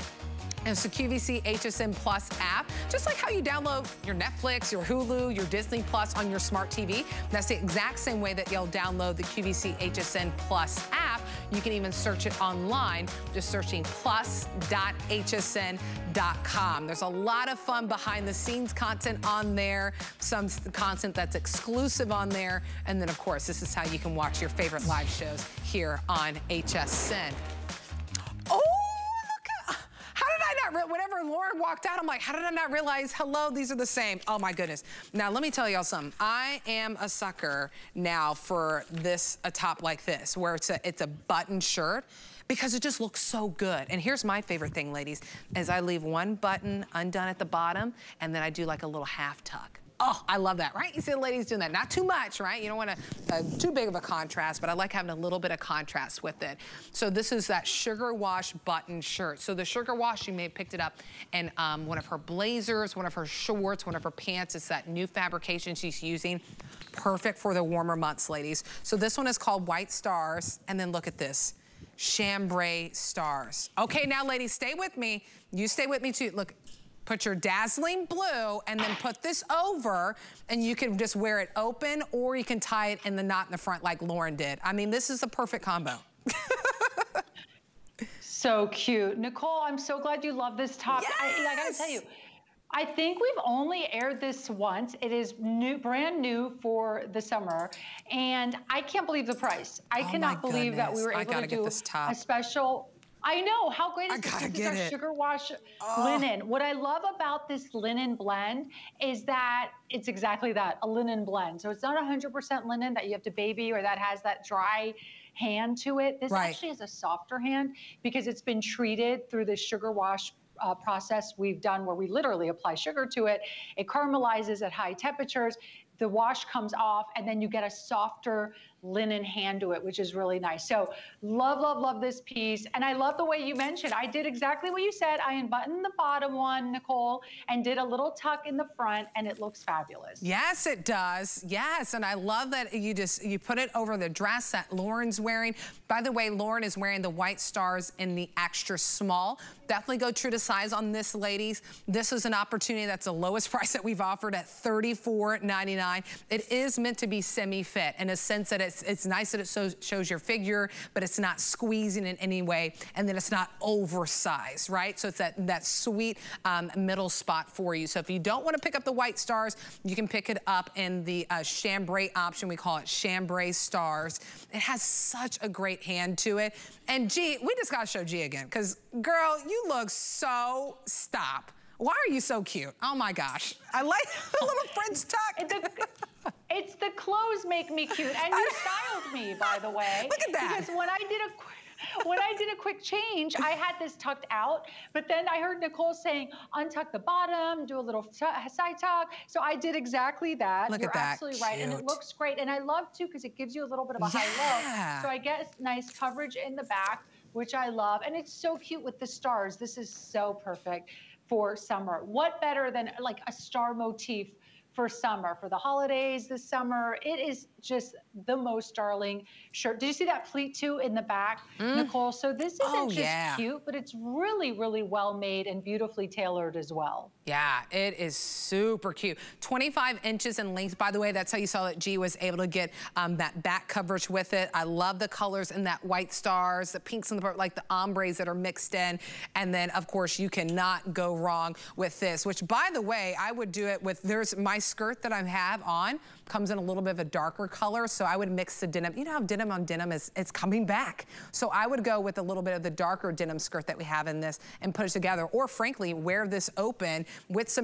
And it's the Q V C H S N Plus app. Just like how you download your Netflix, your Hulu, your Disney Plus on your smart T V, that's the exact same way that you'll download the Q V C H S N Plus app. You can even search it online, just searching plus dot H S N dot com. There's a lot of fun behind the scenes content on there, some content that's exclusive on there, and then of course, this is how you can watch your favorite live shows here on H S N. Oh! Whenever Lauren walked out, I'm like, how did I not realize, hello, these are the same. Oh my goodness. Now, let me tell y'all something. I am a sucker now for this, a top like this, where it's a, it's a button shirt, because it just looks so good. And here's my favorite thing, ladies, is I leave one button undone at the bottom, and then I do like a little half tuck. Oh, I love that, right? You see the ladies doing that. Not too much, right? You don't want to, uh, too big of a contrast, but I like having a little bit of contrast with it. So this is that Sugar Wash button shirt. So the Sugar Wash, you may have picked it up in um, one of her blazers, one of her shorts, one of her pants. It's that new fabrication she's using. Perfect for the warmer months, ladies. So this one is called White Stars, and then look at this. Chambray Stars. Okay, now ladies, stay with me. You stay with me too. Look. Put your dazzling blue and then put this over, and you can just wear it open, or you can tie it in the knot in the front like Lauren did. I mean, this is the perfect combo. So cute. Nicole, I'm so glad you love this top. Yes! I, I gotta tell you, I think we've only aired this once. It is new, brand new for the summer, and I can't believe the price. I oh cannot believe that we were able to do this top. a special I know, how great is this? This is our Sugar Wash oh. linen. What I love about this linen blend is that it's exactly that, a linen blend. So it's not one hundred percent linen that you have to baby or that has that dry hand to it. This right. actually is a softer hand because it's been treated through the Sugar Wash Uh, process we've done, where we literally apply sugar to it. It caramelizes at high temperatures. The wash comes off, and then you get a softer linen hand to it, which is really nice. So love, love, love this piece. And I love the way you mentioned, I did exactly what you said. I unbuttoned the bottom one, Nicole, and did a little tuck in the front, and it looks fabulous. Yes, it does. Yes, and I love that you just, you put it over the dress that Lauren's wearing. By the way, Lauren is wearing the white stars in the extra small. Definitely go true to size on this, ladies. This is an opportunity that's the lowest price that we've offered at thirty-four ninety-nine. It is meant to be semi-fit in a sense that it's, it's nice that it so, shows your figure, but it's not squeezing in any way, and then it's not oversized, right? So it's that, that sweet um, middle spot for you. So if you don't want to pick up the white stars, you can pick it up in the uh, chambray option. We call it chambray stars. It has such a great hand to it. And G, we just got to show G again, because girl, you look so stop. Why are you so cute? Oh my gosh. I like the little French tuck. It's the clothes make me cute, and you styled me, by the way. Look at that. Because when I did a quick when I did a quick change, I had this tucked out, but then I heard Nicole saying, untuck the bottom, do a little side tuck. So I did exactly that. Look You're at that. absolutely right. Cute. And it looks great. And I love, too, because it gives you a little bit of a yeah. high low. So I get nice coverage in the back, which I love. And it's so cute with the stars. This is so perfect for summer. What better than like a star motif for summer, for the holidays this summer. It is just the most darling shirt. Did you see that pleat too in the back, mm. Nicole? So this isn't oh, just yeah. cute, but it's really, really well made and beautifully tailored as well. Yeah, it is super cute. twenty-five inches in length, by the way. That's how you saw that G was able to get um, that back coverage with it. I love the colors in that white stars, the pinks in the, like the ombres that are mixed in. And then of course you cannot go wrong with this, which by the way, I would do it with, there's my skirt that I have on, comes in a little bit of a darker color. So I would mix the denim. You know how denim on denim is, it's coming back. So I would go with a little bit of the darker denim skirt that we have in this and put it together. Or frankly, wear this open with some